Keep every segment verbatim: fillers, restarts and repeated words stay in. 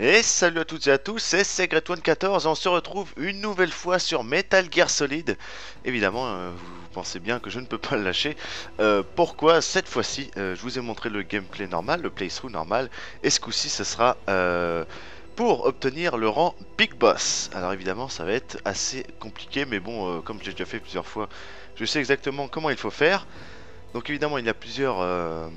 Et salut à toutes et à tous, c'est C quatre quatorze, on se retrouve une nouvelle fois sur Metal Gear Solid. Évidemment, euh, vous pensez bien que je ne peux pas le lâcher. Euh, pourquoi cette fois-ci, euh, je vous ai montré le gameplay normal, le playthrough normal. Et ce coup-ci, ce sera euh, pour obtenir le rang Big Boss. Alors évidemment, ça va être assez compliqué, mais bon, euh, comme j'ai déjà fait plusieurs fois, je sais exactement comment il faut faire. Donc évidemment, il y a plusieurs... Euh,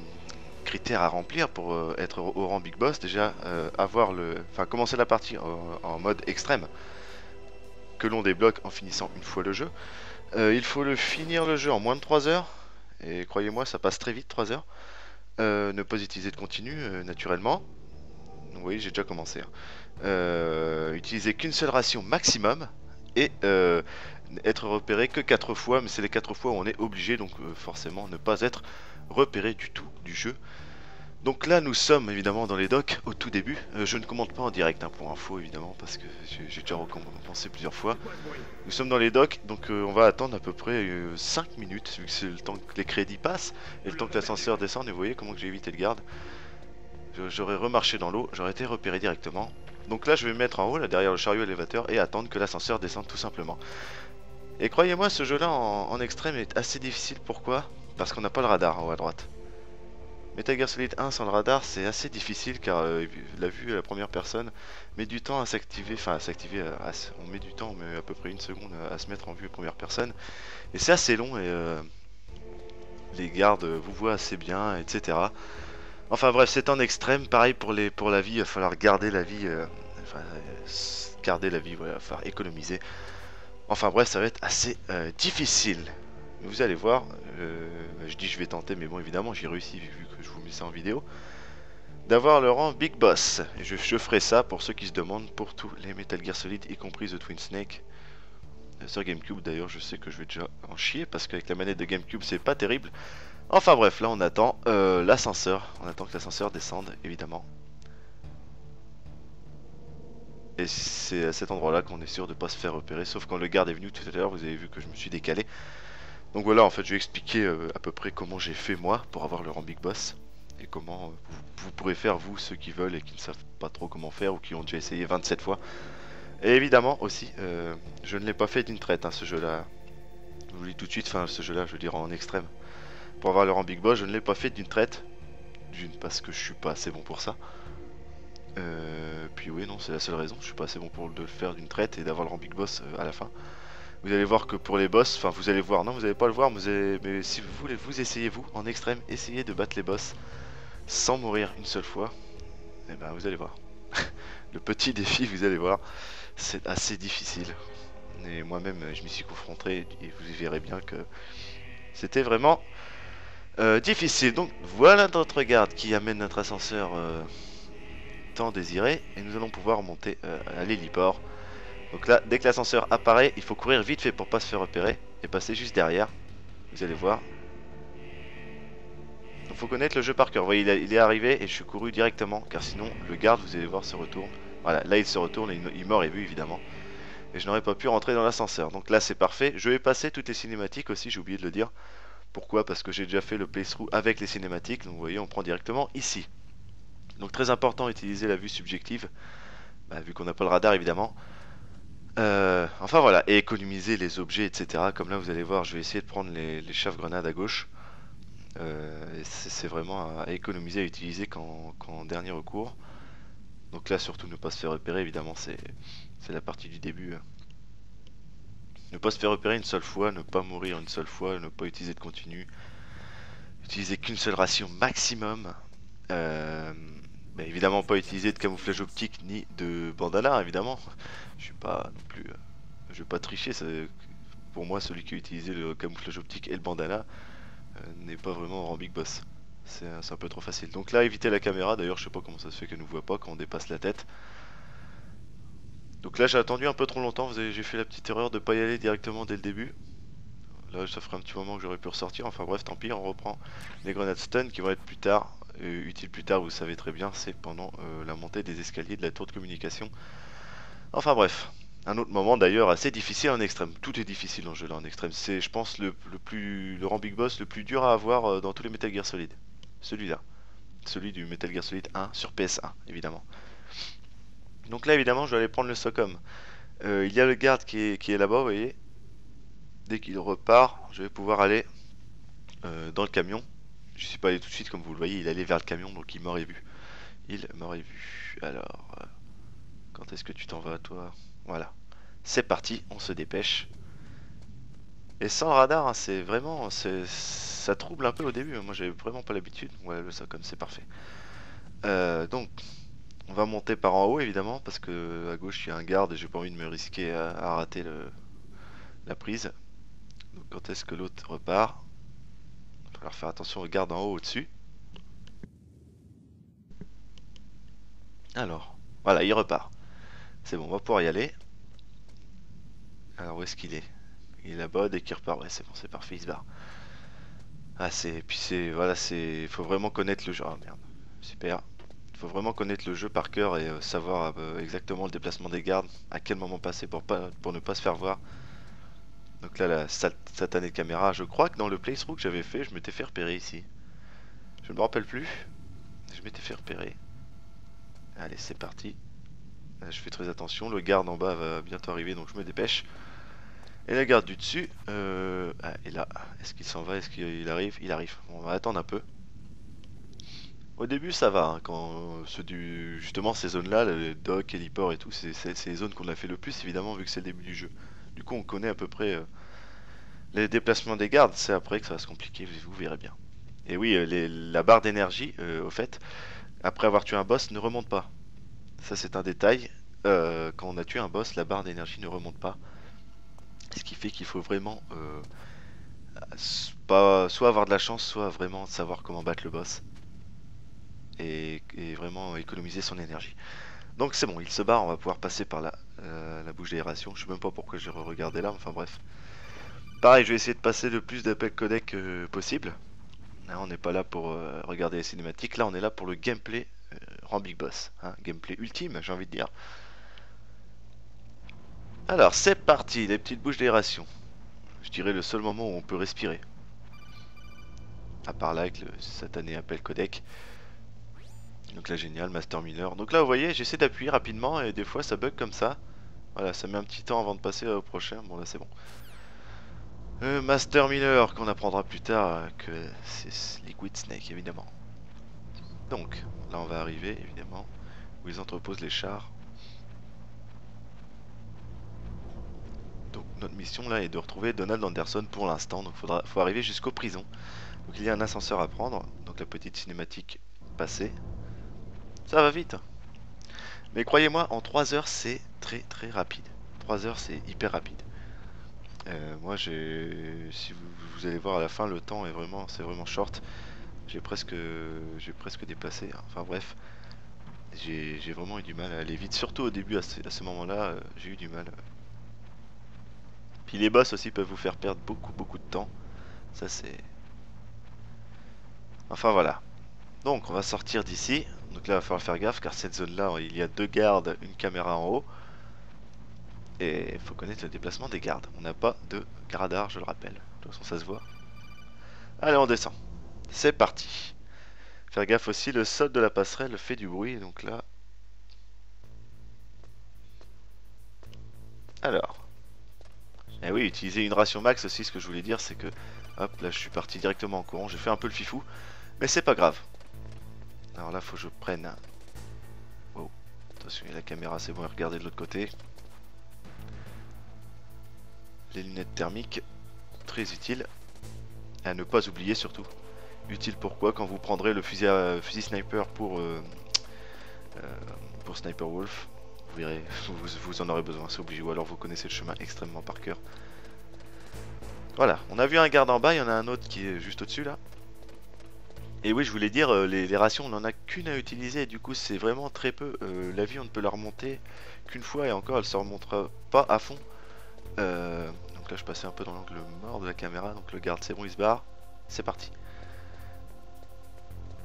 critères à remplir pour euh, être au rang Big Boss. Déjà euh, avoir le, enfin commencer la partie en, en mode extrême que l'on débloque en finissant une fois le jeu. Euh, il faut le finir le jeu en moins de trois heures et croyez-moi ça passe très vite trois heures. Euh, ne pas utiliser de continu euh, naturellement. Oui j'ai déjà commencé. Hein. Euh, utiliser qu'une seule ration maximum et euh, être repéré que quatre fois, mais c'est les quatre fois où on est obligé, donc euh, forcément ne pas être repéré du tout du jeu. Donc là nous sommes évidemment dans les docks au tout début. euh, Je ne commente pas en direct hein, pour info évidemment, parce que j'ai déjà recompensé plusieurs fois. Nous sommes dans les docks, donc euh, on va attendre à peu près euh, cinq minutes, vu que c'est le temps que les crédits passent et le temps que l'ascenseur descende. Et vous voyez comment j'ai évité le garde. J'aurais remarché dans l'eau, j'aurais été repéré directement. Donc là je vais me mettre en haut là, derrière le chariot élévateur, et attendre que l'ascenseur descende tout simplement. Et croyez-moi, ce jeu là en, en extrême est assez difficile. Pourquoi? Parce qu'on n'a pas le radar en haut à droite. Metal Gear Solid un sans le radar c'est assez difficile, car euh, la vue à la première personne met du temps à s'activer, enfin à s'activer, on met du temps, mais à peu près une seconde à se mettre en vue à première personne. Et c'est assez long et euh, les gardes vous voient assez bien, et cetera. Enfin bref, c'est en extrême, pareil pour, les, pour la vie, il va falloir garder la vie, euh, enfin, garder la vie, voilà, il va falloir économiser. Enfin bref, ça va être assez euh, difficile. Vous allez voir, euh, je dis je vais tenter, mais bon évidemment j'ai réussi vu que je vous mets ça en vidéo, d'avoir le rang Big Boss. Et je, je ferai ça pour ceux qui se demandent, pour tous les Metal Gear Solid, y compris The Twin Snake. Euh, sur Gamecube d'ailleurs je sais que je vais déjà en chier, parce qu'avec la manette de Gamecube c'est pas terrible. Enfin bref, là on attend euh, l'ascenseur, on attend que l'ascenseur descende évidemment. Et c'est à cet endroit là qu'on est sûr de pas se faire repérer, sauf quand le garde est venu tout à l'heure, vous avez vu que je me suis décalé. Donc voilà, en fait, je vais expliquer euh, à peu près comment j'ai fait moi pour avoir le rang Big Boss. Et comment euh, vous, vous pourrez faire, vous, ceux qui veulent et qui ne savent pas trop comment faire ou qui ont déjà essayé vingt-sept fois. Et évidemment aussi, euh, je ne l'ai pas fait d'une traite, hein, ce jeu-là. Je vous le dis tout de suite, enfin, ce jeu-là, je veux dire en extrême. Pour avoir le rang Big Boss, je ne l'ai pas fait d'une traite. D'une, parce que je suis pas assez bon pour ça. Euh, puis oui, non, c'est la seule raison. Je suis pas assez bon pour le faire d'une traite et d'avoir le rang Big Boss euh, à la fin. Vous allez voir que pour les boss, enfin vous allez voir, non vous allez pas le voir, vous allez, mais si vous voulez, vous essayez vous, en extrême, essayez de battre les boss sans mourir une seule fois, et ben vous allez voir. Le petit défi, vous allez voir, c'est assez difficile. Et moi-même, je m'y suis confronté, et vous y verrez bien que c'était vraiment euh, difficile. Donc voilà notre garde qui amène notre ascenseur euh, tant désiré, et nous allons pouvoir monter euh, à l'héliport. Donc là, dès que l'ascenseur apparaît, il faut courir vite fait pour pas se faire repérer et passer juste derrière. Vous allez voir. Il faut connaître le jeu par cœur. Vous voyez, il, a, il est arrivé et je suis couru directement, car sinon le garde, vous allez voir, se retourne. Voilà, là il se retourne et il m'aurait vu évidemment. Et je n'aurais pas pu rentrer dans l'ascenseur. Donc là c'est parfait. Je vais passer toutes les cinématiques aussi, j'ai oublié de le dire. Pourquoi? Parce que j'ai déjà fait le playthrough avec les cinématiques. Donc vous voyez, on prend directement ici. Donc très important, utiliser la vue subjective. Bah, vu qu'on n'a pas le radar évidemment. Euh, enfin voilà, et économiser les objets, et cetera. Comme là vous allez voir, je vais essayer de prendre les, les chaffes-grenades à gauche. Euh, c'est vraiment à économiser, à utiliser qu'en qu'en dernier recours. Donc là surtout ne pas se faire repérer, évidemment c'est la partie du début. Ne pas se faire repérer une seule fois, ne pas mourir une seule fois, ne pas utiliser de continu. Utiliser qu'une seule ration maximum. Euh... Bah évidemment pas utiliser de camouflage optique ni de bandana évidemment. Je suis pas non plus, euh, je vais pas tricher. Ça, pour moi, celui qui a utilisé le camouflage optique et le bandana euh, n'est pas vraiment en Big Boss. C'est un peu trop facile. Donc là, éviter la caméra. D'ailleurs, je sais pas comment ça se fait qu'elle nous voit pas quand on dépasse la tête. Donc là, j'ai attendu un peu trop longtemps. J'ai fait la petite erreur de pas y aller directement dès le début. Là, ça ferait un petit moment que j'aurais pu ressortir. Enfin bref, tant pis. On reprend les grenades stun qui vont être plus tard. Utile plus tard, vous savez très bien, c'est pendant euh, la montée des escaliers de la tour de communication. Enfin bref, un autre moment d'ailleurs assez difficile en extrême. Tout est difficile dans le jeu là en extrême. C'est, je pense, le, le plus le rang Big Boss le plus dur à avoir euh, dans tous les Metal Gear Solid. Celui-là, celui du Metal Gear Solid un sur P S un évidemment. Donc là évidemment je vais aller prendre le SOCOM. Euh, il y a le garde qui est, qui est là-bas, vous voyez. Dès qu'il repart, je vais pouvoir aller euh, dans le camion. Je suis pas allé tout de suite, comme vous le voyez, il allait vers le camion, donc il m'aurait vu. Il m'aurait vu. Alors, euh, quand est-ce que tu t'en vas, toi? Voilà. C'est parti, on se dépêche. Et sans radar, hein, c'est vraiment... ça trouble un peu au début. Moi, j'avais vraiment pas l'habitude. Ouais, le SOCOM, c'est parfait. Euh, donc, on va monter par en haut, évidemment, parce que à gauche, il y a un garde et j'ai pas envie de me risquer à, à rater le, la prise. Donc, quand est-ce que l'autre repart? Il va falloir faire attention au garde en haut, au-dessus. Alors, voilà, il repart. C'est bon, on va pouvoir y aller. Alors, où est-ce qu'il est? Il est là-bas, dès qu'il repart, ouais, c'est bon, c'est parfait, il se barre. Ah, c'est... Puis c'est... Voilà, c'est... Faut vraiment connaître le jeu. Ah, merde. Super. Faut vraiment connaître le jeu par cœur et euh, savoir euh, exactement le déplacement des gardes, à quel moment passer pour, pas, pour ne pas se faire voir. Donc là, la sat satanée caméra, je crois que dans le playthrough que j'avais fait, je m'étais fait repérer ici. Je ne me rappelle plus. Je m'étais fait repérer. Allez, c'est parti. Là, je fais très attention. Le garde en bas va bientôt arriver, donc je me dépêche. Et la garde du dessus, euh... ah, et là, est-ce qu'il s'en va, est-ce qu'il arrive? Il arrive, on va attendre un peu. Au début ça va, hein, quand ceux du... justement ces zones là, le dock, héliport et tout, c'est les zones qu'on a fait le plus évidemment vu que c'est le début du jeu. Du coup on connaît à peu près euh, les déplacements des gardes, c'est après que ça va se compliquer, vous, vous verrez bien. Et oui, les, la barre d'énergie, euh, au fait, après avoir tué un boss ne remonte pas. Ça c'est un détail, euh, quand on a tué un boss, la barre d'énergie ne remonte pas. Ce qui fait qu'il faut vraiment euh, pas, soit avoir de la chance, soit vraiment savoir comment battre le boss. Et, et vraiment économiser son énergie. Donc c'est bon, il se barre, on va pouvoir passer par la, euh, la bouche d'aération. Je sais même pas pourquoi j'ai re-regardé là, enfin bref. Pareil, je vais essayer de passer le plus d'appels codec euh, possible. Là, on n'est pas là pour euh, regarder les cinématiques, là on est là pour le gameplay euh, en Big Boss. Hein, gameplay ultime, j'ai envie de dire. Alors c'est parti, les petites bouches d'aération. Je dirais le seul moment où on peut respirer. À part là avec le satané appel codec. Donc là génial, Master Miller. Donc là vous voyez, j'essaie d'appuyer rapidement et des fois ça bug comme ça. Voilà, ça met un petit temps avant de passer au prochain. Bon là c'est bon. Euh, Master Miller qu'on apprendra plus tard que c'est Liquid Snake évidemment. Donc là on va arriver évidemment où ils entreposent les chars. Donc notre mission là est de retrouver Donald Anderson pour l'instant. Donc faudra, faut arriver jusqu'aux prisons. Donc il y a un ascenseur à prendre. Donc la petite cinématique passée. Ça va vite. Mais croyez-moi, en trois heures c'est très très rapide. trois heures c'est hyper rapide. Euh, moi j'ai... Si vous, vous allez voir à la fin, le temps est vraiment... C'est vraiment short. J'ai presque... J'ai presque dépassé. Enfin bref. J'ai vraiment eu du mal à aller vite. Surtout au début, à ce, à ce moment là, j'ai eu du mal. Puis les boss aussi peuvent vous faire perdre beaucoup beaucoup de temps. Ça c'est... Enfin voilà. Donc on va sortir d'ici. Donc là il va falloir faire gaffe car cette zone là il y a deux gardes, une caméra en haut. Et il faut connaître le déplacement des gardes. On n'a pas de radar, je le rappelle. De toute façon ça se voit. Allez on descend. C'est parti. Faire gaffe aussi, le sol de la passerelle fait du bruit. Donc là... Alors... Et oui, utiliser une ration max aussi, ce que je voulais dire, c'est que... Hop, là je suis parti directement en courant, j'ai fait un peu le fifou. Mais c'est pas grave. Alors là, faut que je prenne... Un... Oh, attention, la caméra, c'est bon, regardez de l'autre côté. Les lunettes thermiques, très utiles. À ne pas oublier surtout. Utile pourquoi? Quand vous prendrez le fusil, à... fusil sniper pour... Euh... Euh, pour Sniper Wolf. Vous verrez, vous, vous en aurez besoin, c'est obligé, ou alors vous connaissez le chemin extrêmement par cœur. Voilà, on a vu un garde en bas, il y en a un autre qui est juste au-dessus là. Et oui, je voulais dire, les, les rations, on n'en a qu'une à utiliser, et du coup c'est vraiment très peu. Euh, la vie, on ne peut la remonter qu'une fois, et encore, elle ne se remontera pas à fond. Euh, donc là, je passais un peu dans l'angle mort de la caméra, donc le garde, c'est bon, il se barre, c'est parti.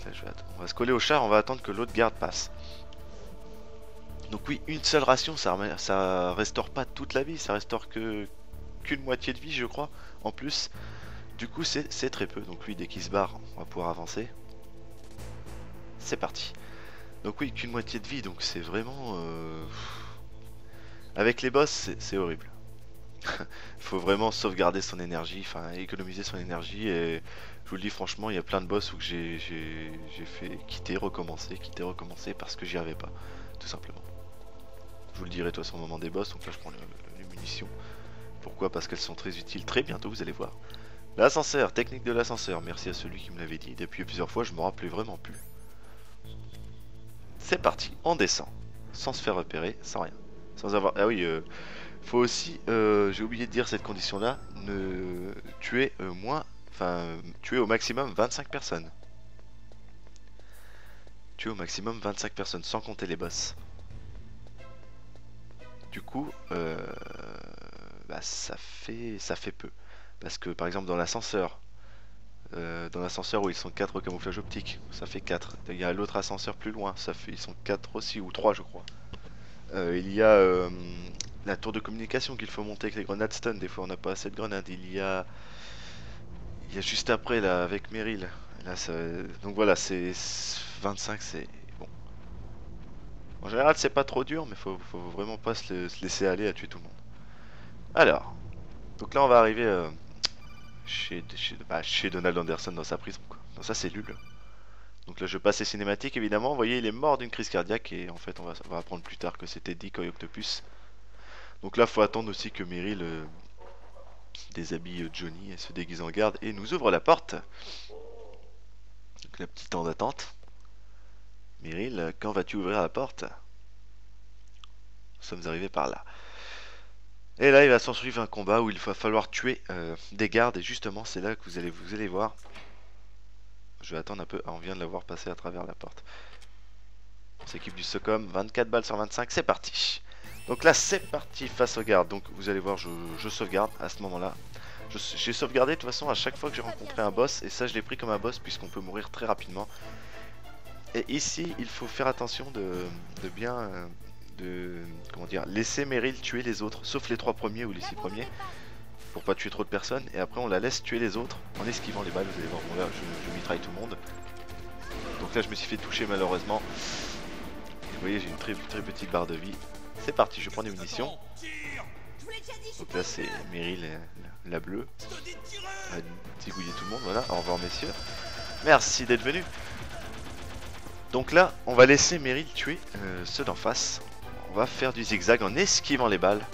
Là, je vais attendre. On va se coller au char, on va attendre que l'autre garde passe. Donc oui, une seule ration, ça, ça restaure pas toute la vie, ça restaure que qu'une moitié de vie, je crois, en plus. Du coup, c'est très peu. Donc lui, dès qu'il se barre, on va pouvoir avancer. C'est parti. Donc oui, qu'une moitié de vie, donc c'est vraiment... Euh... Avec les boss, c'est horrible. Faut vraiment sauvegarder son énergie, enfin économiser son énergie, et je vous le dis franchement, il y a plein de boss où j'ai fait quitter, recommencer, quitter, recommencer parce que j'y arrivais pas, tout simplement. Je vous le dirai de toute façon au moment des boss, donc là je prends le, le, les munitions. Pourquoi? Parce qu'elles sont très utiles très bientôt, vous allez voir. L'ascenseur, technique de l'ascenseur, merci à celui qui me l'avait dit, depuis plusieurs fois je me rappelais vraiment plus. C'est parti, on descend, sans se faire repérer, sans rien, sans avoir... Ah oui, euh... faut aussi, euh, j'ai oublié de dire cette condition-là, ne tuer euh, moins, enfin, tuer au maximum vingt-cinq personnes. Tuer au maximum vingt-cinq personnes, sans compter les boss. Du coup, euh, bah, ça fait, ça fait peu, parce que par exemple dans l'ascenseur, euh, dans l'ascenseur où ils sont quatre au camouflage optique, ça fait quatre. Il y a l'autre ascenseur plus loin, ça fait, ils sont quatre aussi ou trois je crois. Euh, il y a euh, la tour de communication qu'il faut monter avec les grenades stun, des fois on n'a pas assez de grenades. Il y a il y a juste après là avec Meryl. Là, ça... Donc voilà, c'est vingt-cinq, c'est bon. En général c'est pas trop dur, mais faut, faut vraiment pas se, le... se laisser aller à tuer tout le monde. Alors, donc là on va arriver euh, chez... Chez... Bah, chez Donald Anderson dans sa prison, quoi. Dans sa cellule. Donc là je passe les cinématiques évidemment, vous voyez il est mort d'une crise cardiaque et en fait on va, on va apprendre plus tard que c'était Dick Octopus. Donc là faut attendre aussi que Meryl euh, déshabille Johnny et se déguise en garde et nous ouvre la porte. Donc le petit temps d'attente. Meryl, quand vas-tu ouvrir la porte? Nous sommes arrivés par là. Et là il va s'en suivre un combat où il va falloir tuer euh, des gardes et justement c'est là que vous allez, vous allez voir. Je vais attendre un peu, ah, on vient de l'avoir passé à travers la porte. On s'équipe du SOCOM, vingt-quatre balles sur vingt-cinq, c'est parti. Donc là c'est parti face aux gardes, donc vous allez voir je, je sauvegarde à ce moment là. J'ai sauvegardé de toute façon à chaque fois que j'ai rencontré un boss et ça je l'ai pris comme un boss puisqu'on peut mourir très rapidement. Et ici il faut faire attention de, de bien, de comment dire, laisser Meryl tuer les autres, sauf les trois premiers ou les six premiers. Pour pas tuer trop de personnes et après on la laisse tuer les autres en esquivant les balles. Vous allez voir, bon là je, je mitraille tout le monde. Donc là je me suis fait toucher malheureusement. Et vous voyez j'ai une très très petite barre de vie. C'est parti, je prends des munitions. Donc là c'est Meryl la, la bleue. Elle a zigouillé tout le monde, voilà, au revoir messieurs. Merci d'être venus. Donc là on va laisser Meryl tuer euh, ceux d'en face. On va faire du zigzag en esquivant les balles.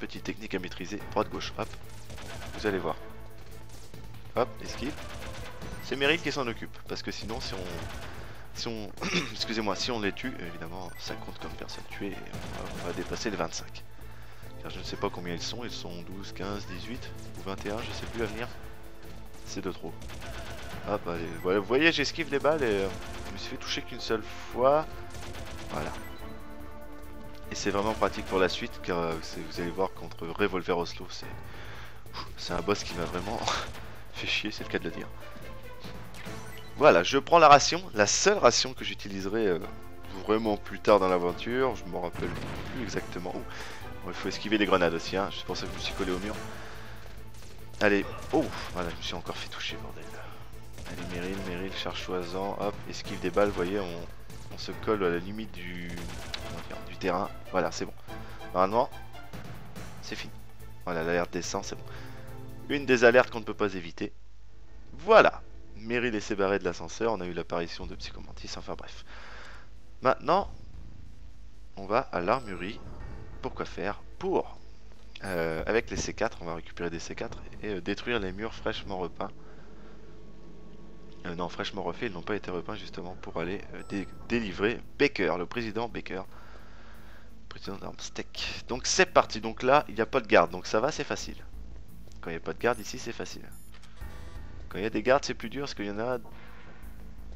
Petite technique à maîtriser, droite gauche, hop, vous allez voir, hop, esquive, c'est Meryl qui s'en occupe, parce que sinon si on, si on, excusez-moi, si on les tue, évidemment ça compte comme personne tuée, et on, va, on va dépasser les vingt-cinq, car je ne sais pas combien ils sont, ils sont douze, quinze, dix-huit, ou vingt et un, je sais plus à venir, c'est de trop, hop, allez, voilà, vous voyez j'esquive les balles, et euh, je me suis fait toucher qu'une seule fois, voilà. Et c'est vraiment pratique pour la suite car euh, vous allez voir contre Revolver Ocelot c'est un boss qui m'a vraiment fait chier, c'est le cas de le dire. Voilà, je prends la ration, la seule ration que j'utiliserai euh, vraiment plus tard dans l'aventure, je me rappelle plus exactement où. Bon, il faut esquiver les grenades aussi, hein. C'est pour ça que je me suis collé au mur. Allez, oh, voilà, je me suis encore fait toucher, bordel. Allez, Meryl, Meryl, charchoisant, hop, esquive des balles, vous voyez, on, on se colle à la limite du... du terrain, voilà c'est bon. Normalement c'est fini. Voilà l'alerte descend, c'est bon. Une des alertes qu'on ne peut pas éviter. Voilà, Meryl s'est barrée de l'ascenseur. On a eu l'apparition de Psycho Mantis, enfin bref. Maintenant on va à l'armurerie. Pourquoi faire? Pour euh, avec les C quatre on va récupérer des C quatre et euh, détruire les murs fraîchement repeints. Euh, non, fraîchement refaits, ils n'ont pas été repeints justement pour aller euh, dé délivrer Baker, le président Baker. Président d'Armsteak. Donc c'est parti, donc là il n'y a pas de garde, donc ça va, c'est facile. Quand il n'y a pas de garde ici, c'est facile. Quand il y a des gardes, c'est plus dur parce qu'il y en a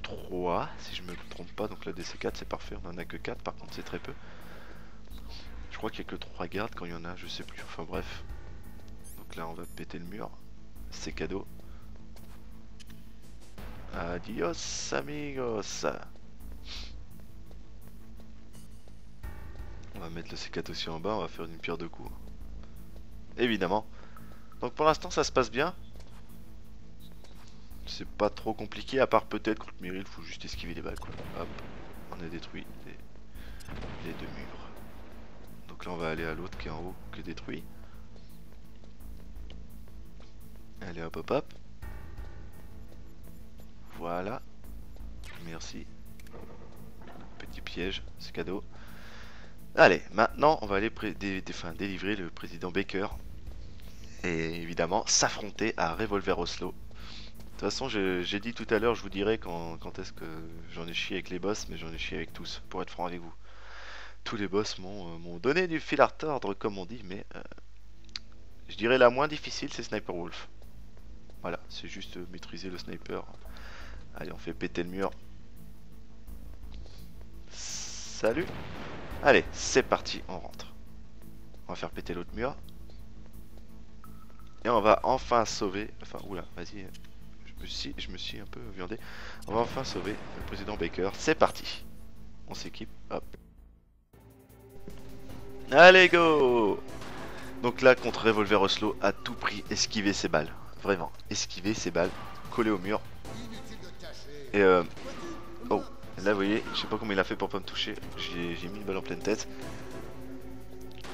trois, si je me trompe pas. Donc là, des C quatre, c'est parfait, on en a que quatre, par contre, c'est très peu. Je crois qu'il n'y a que trois gardes quand il y en a, je sais plus, enfin bref. Donc là, on va péter le mur, c'est cadeau. Adios amigos. On va mettre le C quatre aussi en bas, on va faire une pierre de coups. Évidemment. Donc pour l'instant ça se passe bien. C'est pas trop compliqué à part peut-être contre Meryl, faut juste esquiver les balles quoi. Hop. on a détruit les, les deux murs. Donc là on va aller à l'autre qui est en haut, qui est détruit. Allez hop hop hop. Voilà. Merci. Petit piège, c'est cadeau. Allez, maintenant on va aller dé dé enfin, délivrer le président Baker. Et évidemment s'affronter à Revolver Ocelot. De toute façon, j'ai dit tout à l'heure, je vous dirai quand, quand est-ce que j'en ai chié avec les boss, mais j'en ai chié avec tous, pour être franc avec vous. Tous les boss m'ont euh, donné du fil à retordre, comme on dit, mais euh, je dirais la moins difficile, c'est Sniper Wolf. Voilà, c'est juste euh, maîtriser le sniper. Allez, on fait péter le mur. Salut. Allez, c'est parti, on rentre. On va faire péter l'autre mur. Et on va enfin sauver... Enfin, oula, vas-y... Si, je me suis un peu viandé. On va enfin sauver le président Baker. C'est parti. On s'équipe. Hop. Allez go. Donc là contre Revolver Ocelot, à tout prix esquiver ses balles. Vraiment esquiver ses balles. Coller au mur. Et euh... oh là vous voyez, je sais pas comment il a fait pour pas me toucher. J'ai mis une balle en pleine tête.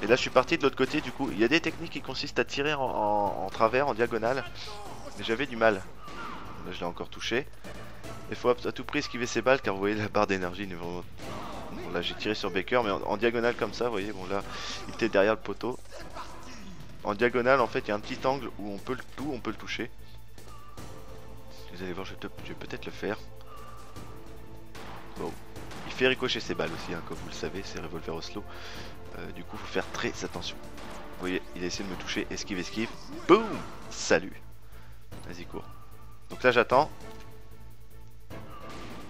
Et là je suis parti de l'autre côté du coup. Il y a des techniques qui consistent à tirer en, en, en travers, en diagonale. Mais j'avais du mal. Là, je l'ai encore touché. Il faut à tout prix esquiver ses balles car vous voyez la barre d'énergie. Bon, là j'ai tiré sur Baker mais en, en diagonale comme ça, vous voyez, bon là il était derrière le poteau. En diagonale en fait il y a un petit angle où on peut le tout, on peut le toucher. Vous allez voir, je, te, je vais peut-être le faire. Bon. Il fait ricocher ses balles aussi, hein, comme vous le savez, c'est Revolver Ocelot. Euh, du coup il faut faire très attention. Vous voyez, il a essayé de me toucher, esquive, esquive. Boum. Salut. Vas-y cours. Donc là j'attends.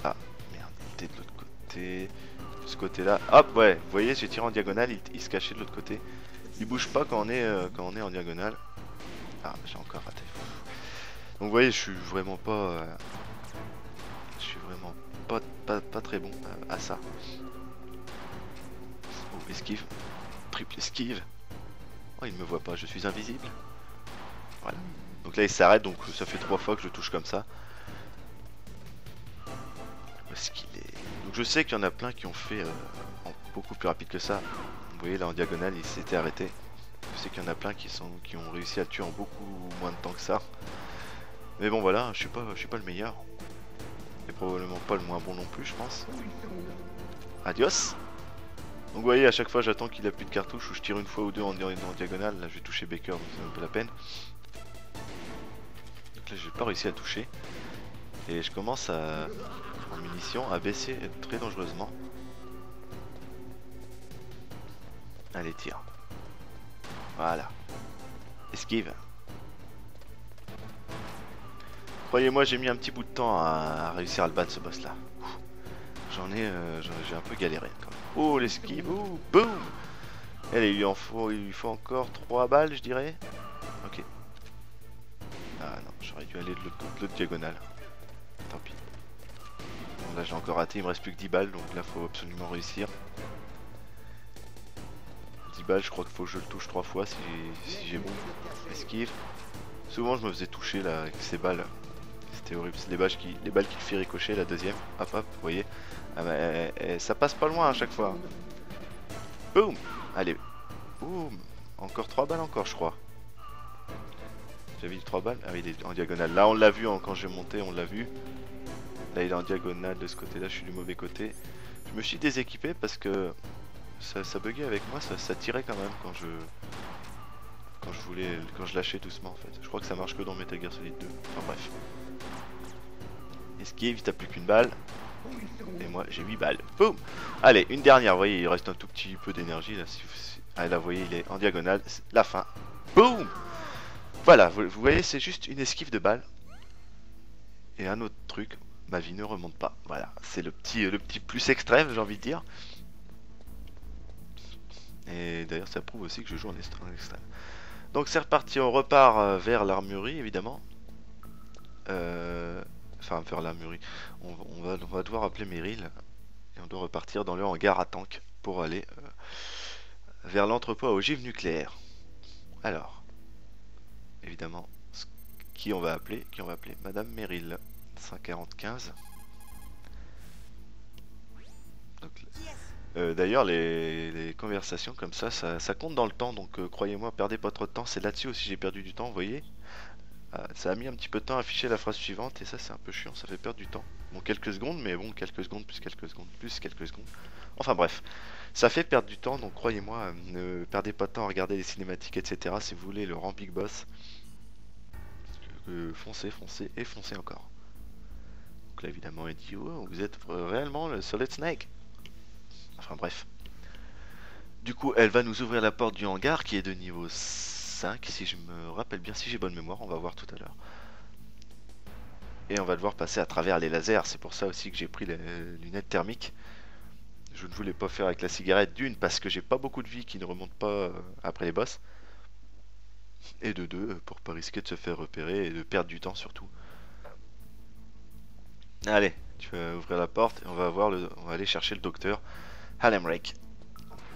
Ah merde, il était de l'autre côté. De ce côté là. Hop ouais, vous voyez j'ai tiré en diagonale, il, il se cachait de l'autre côté. Il bouge pas quand on est euh, quand on est en diagonale. Ah j'ai encore raté. Donc vous voyez je suis vraiment pas euh, Je suis vraiment pas, pas, pas très bon euh, à ça. Oh esquive. Triple esquive. Oh il me voit pas, je suis invisible. Voilà. Donc là il s'arrête, donc ça fait trois fois que je touche comme ça. Où est-ce qu'il est ? Donc je sais qu'il y en a plein qui ont fait euh, en beaucoup plus rapide que ça. Vous voyez là en diagonale il s'était arrêté. Je sais qu'il y en a plein qui, sont, qui ont réussi à le tuer en beaucoup moins de temps que ça. Mais bon voilà, je suis pas, je suis pas le meilleur. Et probablement pas le moins bon non plus je pense. Adios. Donc vous voyez à chaque fois j'attends qu'il a plus de cartouches ou je tire une fois ou deux en, en, en diagonale. Là je vais toucher Baker donc c'est même pas la peine. Là j'ai pas réussi à toucher et je commence à en munitions à baisser très dangereusement. Allez tire. Voilà. Esquive. Croyez-moi j'ai mis un petit bout de temps à, à réussir à le battre ce boss là. J'en ai euh, j'ai un peu galéré quand même. Oh l'esquive, oh, boum. Allez il lui en faut il lui faut encore trois balles je dirais. Ok. Ah non, j'aurais dû aller de l'autre diagonale. Tant pis. Bon, là j'ai encore raté, il me reste plus que dix balles, donc là faut absolument réussir. dix balles, je crois qu'il faut que je le touche trois fois si, si j'ai bon. Esquive. Souvent je me faisais toucher là avec ces balles. C'était horrible, c'est les balles qui les balles qui fait ricocher la deuxième. Hop hop, vous voyez. Ah, bah, eh, eh, ça passe pas loin à chaque fois. Boum. Allez. Boum. Encore trois balles encore je crois. J'avais eu trois balles. Ah oui, il est en diagonale. Là, on l'a vu hein, quand j'ai monté, on l'a vu. Là, il est en diagonale de ce côté-là. Je suis du mauvais côté. Je me suis déséquipé parce que ça, ça buguait avec moi. Ça, ça tirait quand même quand je quand je voulais, quand je lâchais doucement en fait. Je crois que ça marche que dans Metal Gear Solid deux. Enfin bref. Esquive, t'as plus qu'une balle. Et moi, j'ai huit balles. Boum. Allez, une dernière. Vous voyez, il reste un tout petit peu d'énergie là. Si vous... Ah là, vous voyez, il est en diagonale. La fin. Boum. Voilà, vous, vous voyez, c'est juste une esquive de balle. Et un autre truc, ma vie ne remonte pas. Voilà, c'est le petit, le petit plus extrême, j'ai envie de dire. Et d'ailleurs, ça prouve aussi que je joue en extrême. Donc c'est reparti, on repart vers l'armurerie, évidemment. Euh, enfin, vers l'armurerie. On, on, va, on va devoir appeler Meryl. Et on doit repartir dans le hangar à tank pour aller euh, vers l'entrepôt à ogives nucléaires. Alors... évidemment, qui on va appeler, qui on va appeler Madame Meryl, cinq quarante-quinze. Euh, D'ailleurs, les, les conversations comme ça, ça, ça compte dans le temps. Donc, euh, croyez-moi, perdez pas trop de temps. C'est là-dessus aussi j'ai perdu du temps, vous voyez. Ah, ça a mis un petit peu de temps à afficher la phrase suivante. Et ça, c'est un peu chiant, ça fait perdre du temps. Bon, quelques secondes, mais bon, quelques secondes, plus quelques secondes, plus quelques secondes. Enfin, bref. Ça fait perdre du temps, donc croyez-moi, ne perdez pas de temps à regarder les cinématiques, et cetera. Si vous voulez le rang Big Boss, euh, foncez, foncez et foncez encore. Donc là, évidemment, il dit, wow, vous êtes réellement le Solid Snake. Enfin bref. Du coup, elle va nous ouvrir la porte du hangar qui est de niveau cinq, si je me rappelle bien, si j'ai bonne mémoire, on va voir tout à l'heure. Et on va devoir passer à travers les lasers, c'est pour ça aussi que j'ai pris les lunettes thermiques. Je ne voulais pas faire avec la cigarette d'une, parce que j'ai pas beaucoup de vie qui ne remonte pas après les boss. Et de deux, pour pas risquer de se faire repérer et de perdre du temps surtout. Allez, tu vas ouvrir la porte et on va, voir le... on va aller chercher le docteur. Halemrek,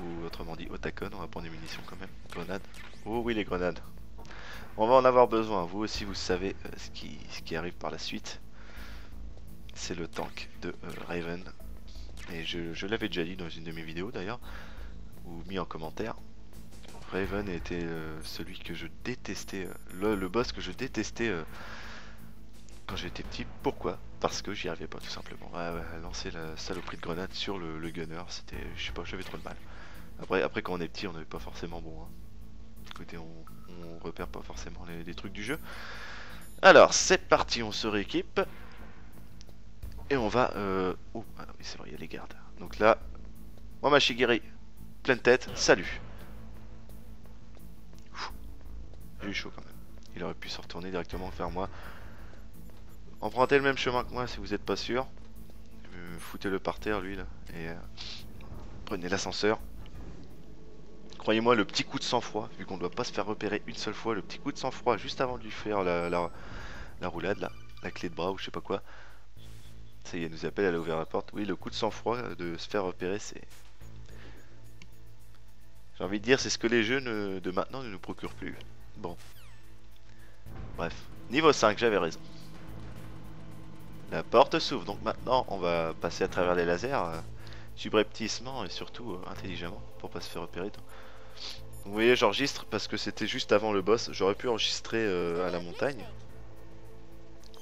ou autrement dit Otacon, on va prendre des munitions quand même, grenades, oh oui les grenades, on va en avoir besoin, vous aussi vous savez euh, ce, qui, ce qui arrive par la suite, c'est le tank de euh, Raven, et je, je l'avais déjà dit dans une de mes vidéos d'ailleurs, ou mis en commentaire, Raven était euh, celui que je détestais, euh, le, le boss que je détestais euh, quand j'étais petit, pourquoi ? Parce que j'y arrivais pas tout simplement. Ouais, ouais, lancer la saloperie de grenade sur le, le gunner, c'était, je sais pas, j'avais trop de mal. Après, après quand on est petit, on n'est pas forcément bon. Hein. Écoutez, on, on repère pas forcément les, les trucs du jeu. Alors, c'est parti, on se rééquipe. Et on va... Euh... Oh, ah oui, c'est vrai, il y a les gardes. Donc là, moi, ma Shigiri, pleine tête, salut. J'ai eu chaud quand même. Il aurait pu se retourner directement vers moi. Empruntez le même chemin que moi si vous n'êtes pas sûr. Euh, Foutez-le par terre lui là. Et euh, prenez l'ascenseur. Croyez-moi, le petit coup de sang-froid, vu qu'on ne doit pas se faire repérer une seule fois, le petit coup de sang-froid juste avant de lui faire la, la, la roulade là, la clé de bras ou je sais pas quoi. Ça y est, il nous appelle, elle a ouvert la porte. Oui, le coup de sang-froid de se faire repérer, c'est... J'ai envie de dire, c'est ce que les jeux ne, de maintenant ne nous procurent plus. Bon. Bref. Niveau cinq, j'avais raison. La porte s'ouvre, donc maintenant on va passer à travers les lasers euh, subrepticement et surtout euh, intelligemment pour pas se faire repérer. Donc. Vous voyez, j'enregistre parce que c'était juste avant le boss. J'aurais pu enregistrer euh, à la montagne.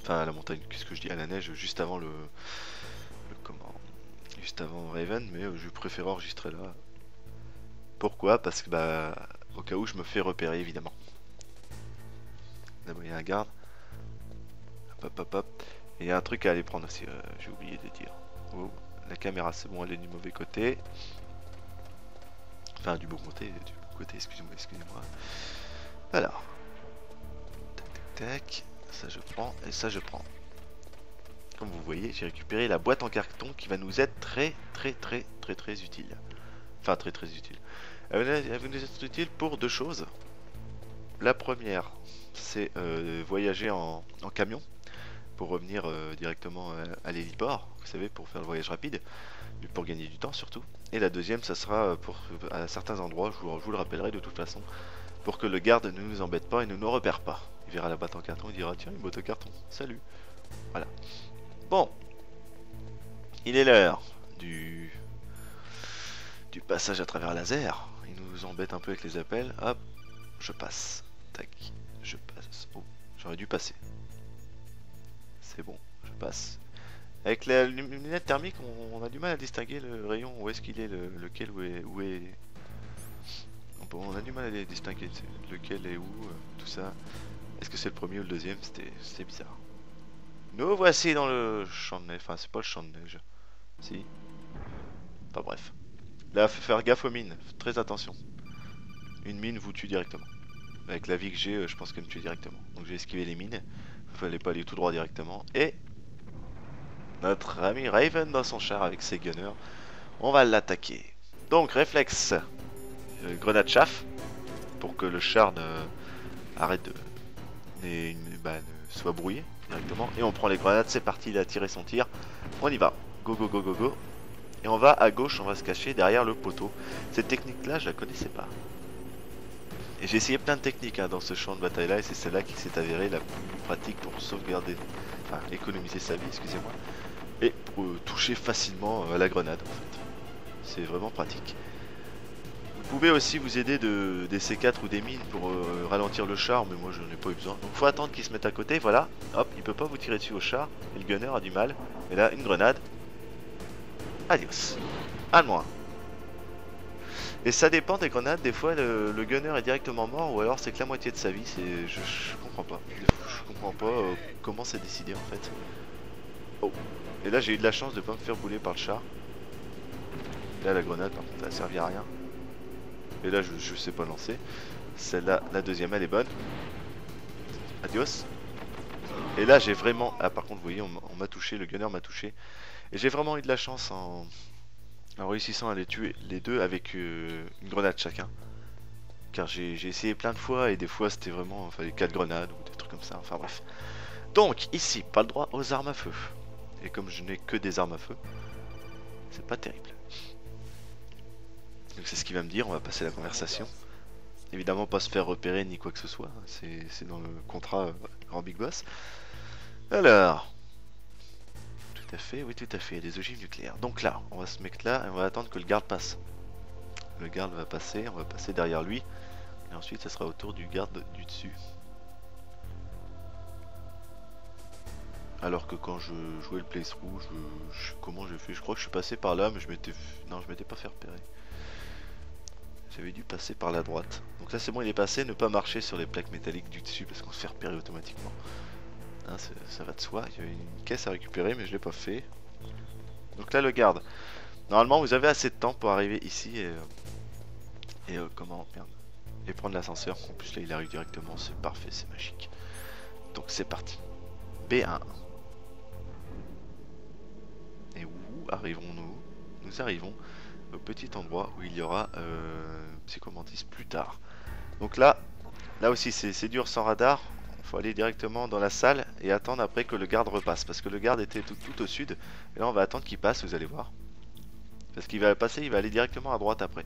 Enfin, à la montagne, qu'est-ce que je dis, à la neige, juste avant le, le comment, juste avant Raven, mais euh, je préfère enregistrer là. Pourquoi? Parce que bah, au cas où je me fais repérer évidemment. D'abord il y a un garde. Hop hop hop. Et il y a un truc à aller prendre aussi, euh, j'ai oublié de dire. Oh, la caméra, c'est bon, elle est du mauvais côté. Enfin, du bon côté, du bon côté, excusez-moi, excusez-moi. Alors. Tac, tac, tac. Ça, je prends, et ça, je prends. Comme vous voyez, j'ai récupéré la boîte en carton qui va nous être très, très, très, très, très utile. Enfin, très, très utile. Elle va nous être utile pour deux choses. La première, c'est euh, voyager en, en camion. Pour revenir euh, directement euh, à l'héliport, vous savez, pour faire le voyage rapide, pour gagner du temps surtout. Et la deuxième, ça sera pour à certains endroits, je vous, je vous le rappellerai de toute façon, pour que le garde ne nous embête pas et ne nous repère pas. Il verra la boîte en carton, il dira tiens, une boîte en carton, salut. Voilà. Bon, il est l'heure du du passage à travers laser. Il nous embête un peu avec les appels. Hop, je passe. Tac, je passe. Oh, j'aurais dû passer. C'est bon, je passe. Avec la lunette thermique, on, on a du mal à distinguer le rayon, où est-ce qu'il est, le, lequel, où est... Où est... Bon, on a du mal à les distinguer, lequel est où, euh, tout ça. Est-ce que c'est le premier ou le deuxième? C'était bizarre. Nous voici dans le champ de neige, enfin c'est pas le champ de neige. Si. Enfin bref. Là, faut faire gaffe aux mines, faut très attention. Une mine vous tue directement. Avec la vie que j'ai, je pense qu'elle me tue directement. Donc j'ai esquivé les mines. Fallait pas aller tout droit directement. Et notre ami Raven dans son char avec ses gunners, on va l'attaquer. Donc réflexe euh, grenade chaff pour que le char ne arrête de et, bah, ne soit brouillé directement. Et on prend les grenades, c'est parti, il a tiré son tir. On y va, go go go go go. Et on va à gauche, on va se cacher derrière le poteau. Cette technique là, je la connaissais pas. Et j'ai essayé plein de techniques hein, dans ce champ de bataille là, et c'est celle-là qui s'est avérée la plus pratique pour sauvegarder, enfin économiser sa vie, excusez-moi, et pour euh, toucher facilement euh, à la grenade en fait. c'est vraiment pratique. Vous pouvez aussi vous aider de, des C quatre ou des mines pour euh, ralentir le char, mais moi je n'en ai pas eu besoin. Donc faut attendre qu'ils se mettent à côté, voilà, hop, il peut pas vous tirer dessus au char, et le gunner a du mal. Et là, une grenade. Adios. À moins. Et ça dépend des grenades, des fois le, le gunner est directement mort ou alors c'est que la moitié de sa vie, c'est... Je, je comprends pas. Je comprends pas euh, comment c'est décidé en fait. Oh. Et là j'ai eu de la chance de pas me faire bouler par le char. Là la grenade par contre elle a servi à rien. Et là je, je sais pas lancer. Celle-là, la deuxième elle est bonne. Adios. Et là j'ai vraiment... Ah par contre vous voyez on, on m'a touché, le gunner m'a touché. Et j'ai vraiment eu de la chance en... en réussissant à les tuer les deux avec euh, une grenade chacun. Car j'ai essayé plein de fois et des fois c'était vraiment... Enfin, il fallait quatre grenades ou des trucs comme ça, enfin bref. Donc ici, pas le droit aux armes à feu. Et comme je n'ai que des armes à feu, c'est pas terrible. Donc c'est ce qu'il va me dire, on va passer la conversation. Évidemment pas se faire repérer ni quoi que ce soit, c'est dans le contrat euh, grand Big Boss. Alors... Tout à fait, oui tout à fait, des ogives nucléaires. Donc là, on va se mettre là et on va attendre que le garde passe. Le garde va passer, on va passer derrière lui. Et ensuite, ça sera au tour du garde du dessus. Alors que quand je jouais le playthrough, je, je, comment j'ai fait? Je crois que je suis passé par là, mais je m'étais... Non, je m'étais pas fait repérer. J'avais dû passer par la droite. Donc là, c'est bon, il est passé. Ne pas marcher sur les plaques métalliques du dessus parce qu'on se fait repérer automatiquement. Hein, ça va de soi, il y avait une caisse à récupérer mais je l'ai pas fait. Donc là le garde. Normalement vous avez assez de temps pour arriver ici et, et euh, comment merde, et prendre l'ascenseur. En plus là il arrive directement, c'est parfait, c'est magique. Donc c'est parti. B un. Et où arriverons-nous? Nous arrivons au petit endroit où il y aura euh, Psycho Mantis plus tard. Donc là, là aussi c'est dur sans radar. Faut aller directement dans la salle et attendre après que le garde repasse parce que le garde était tout, tout au sud et là on va attendre qu'il passe, vous allez voir, parce qu'il va passer, il va aller directement à droite après.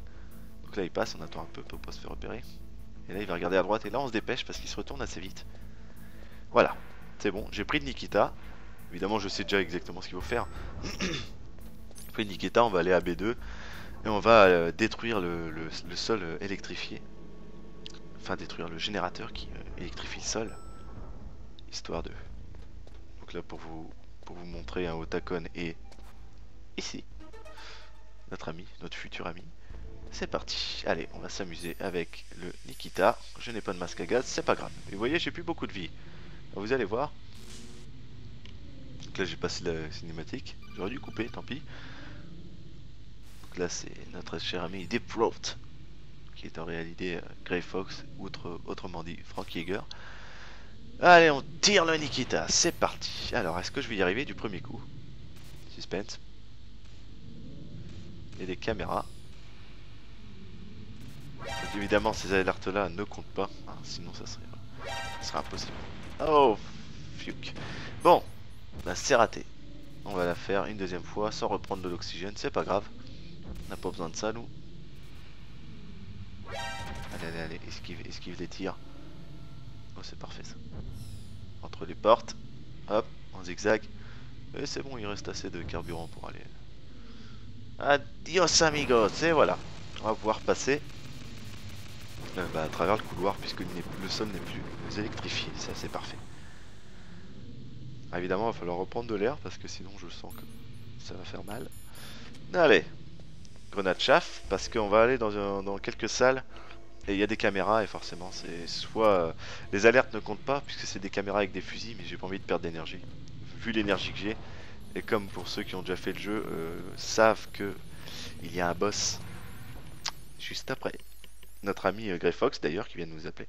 Donc là il passe, on attend un peu pour pas se faire repérer et là il va regarder à droite et là on se dépêche parce qu'il se retourne assez vite. Voilà, c'est bon, j'ai pris de Nikita, évidemment je sais déjà exactement ce qu'il faut faire. J'ai pris de Nikita, on va aller à B deux et on va euh, détruire le, le, le sol électrifié, enfin détruire le générateur qui euh, électrifie le sol. Histoire de... Donc là pour vous pour vous montrer un Otacon et ici notre ami, notre futur ami. C'est parti. Allez, on va s'amuser avec le Nikita. Je n'ai pas de masque à gaz, c'est pas grave. Et vous voyez, j'ai plus beaucoup de vie. Alors vous allez voir. Donc là j'ai passé la cinématique. J'aurais dû couper, tant pis. Donc là c'est notre cher ami Deep Throat, qui est en réalité euh, Grey Fox, outre, autrement dit Frank Jaeger. Allez, on tire le Nikita, c'est parti. Alors, est-ce que je vais y arriver du premier coup? Suspense. Et des caméras. Donc, évidemment, ces alertes-là ne comptent pas, hein, sinon ça serait, ça serait impossible. Oh, fuck. Bon, bah, c'est raté. On va la faire une deuxième fois sans reprendre de l'oxygène, c'est pas grave. On n'a pas besoin de ça, nous. Allez, allez, allez, esquive, esquive les tirs. Oh, c'est parfait ça. Entre les portes, hop, en zigzag. Et c'est bon, il reste assez de carburant pour aller. Adios amigos, et voilà. On va pouvoir passer euh, bah, à travers le couloir puisque le sol n'est plus électrifié. Ça, c'est parfait. Ah, évidemment, il va falloir reprendre de l'air parce que sinon, je sens que ça va faire mal. Allez, grenade chaff parce qu'on va aller dans, un, dans quelques salles. Et il y a des caméras et forcément c'est soit euh, les alertes ne comptent pas puisque c'est des caméras avec des fusils, mais j'ai pas envie de perdre d'énergie vu l'énergie que j'ai, et comme pour ceux qui ont déjà fait le jeu euh, savent que il y a un boss juste après notre ami euh, Grey Fox d'ailleurs qui vient de nous appeler,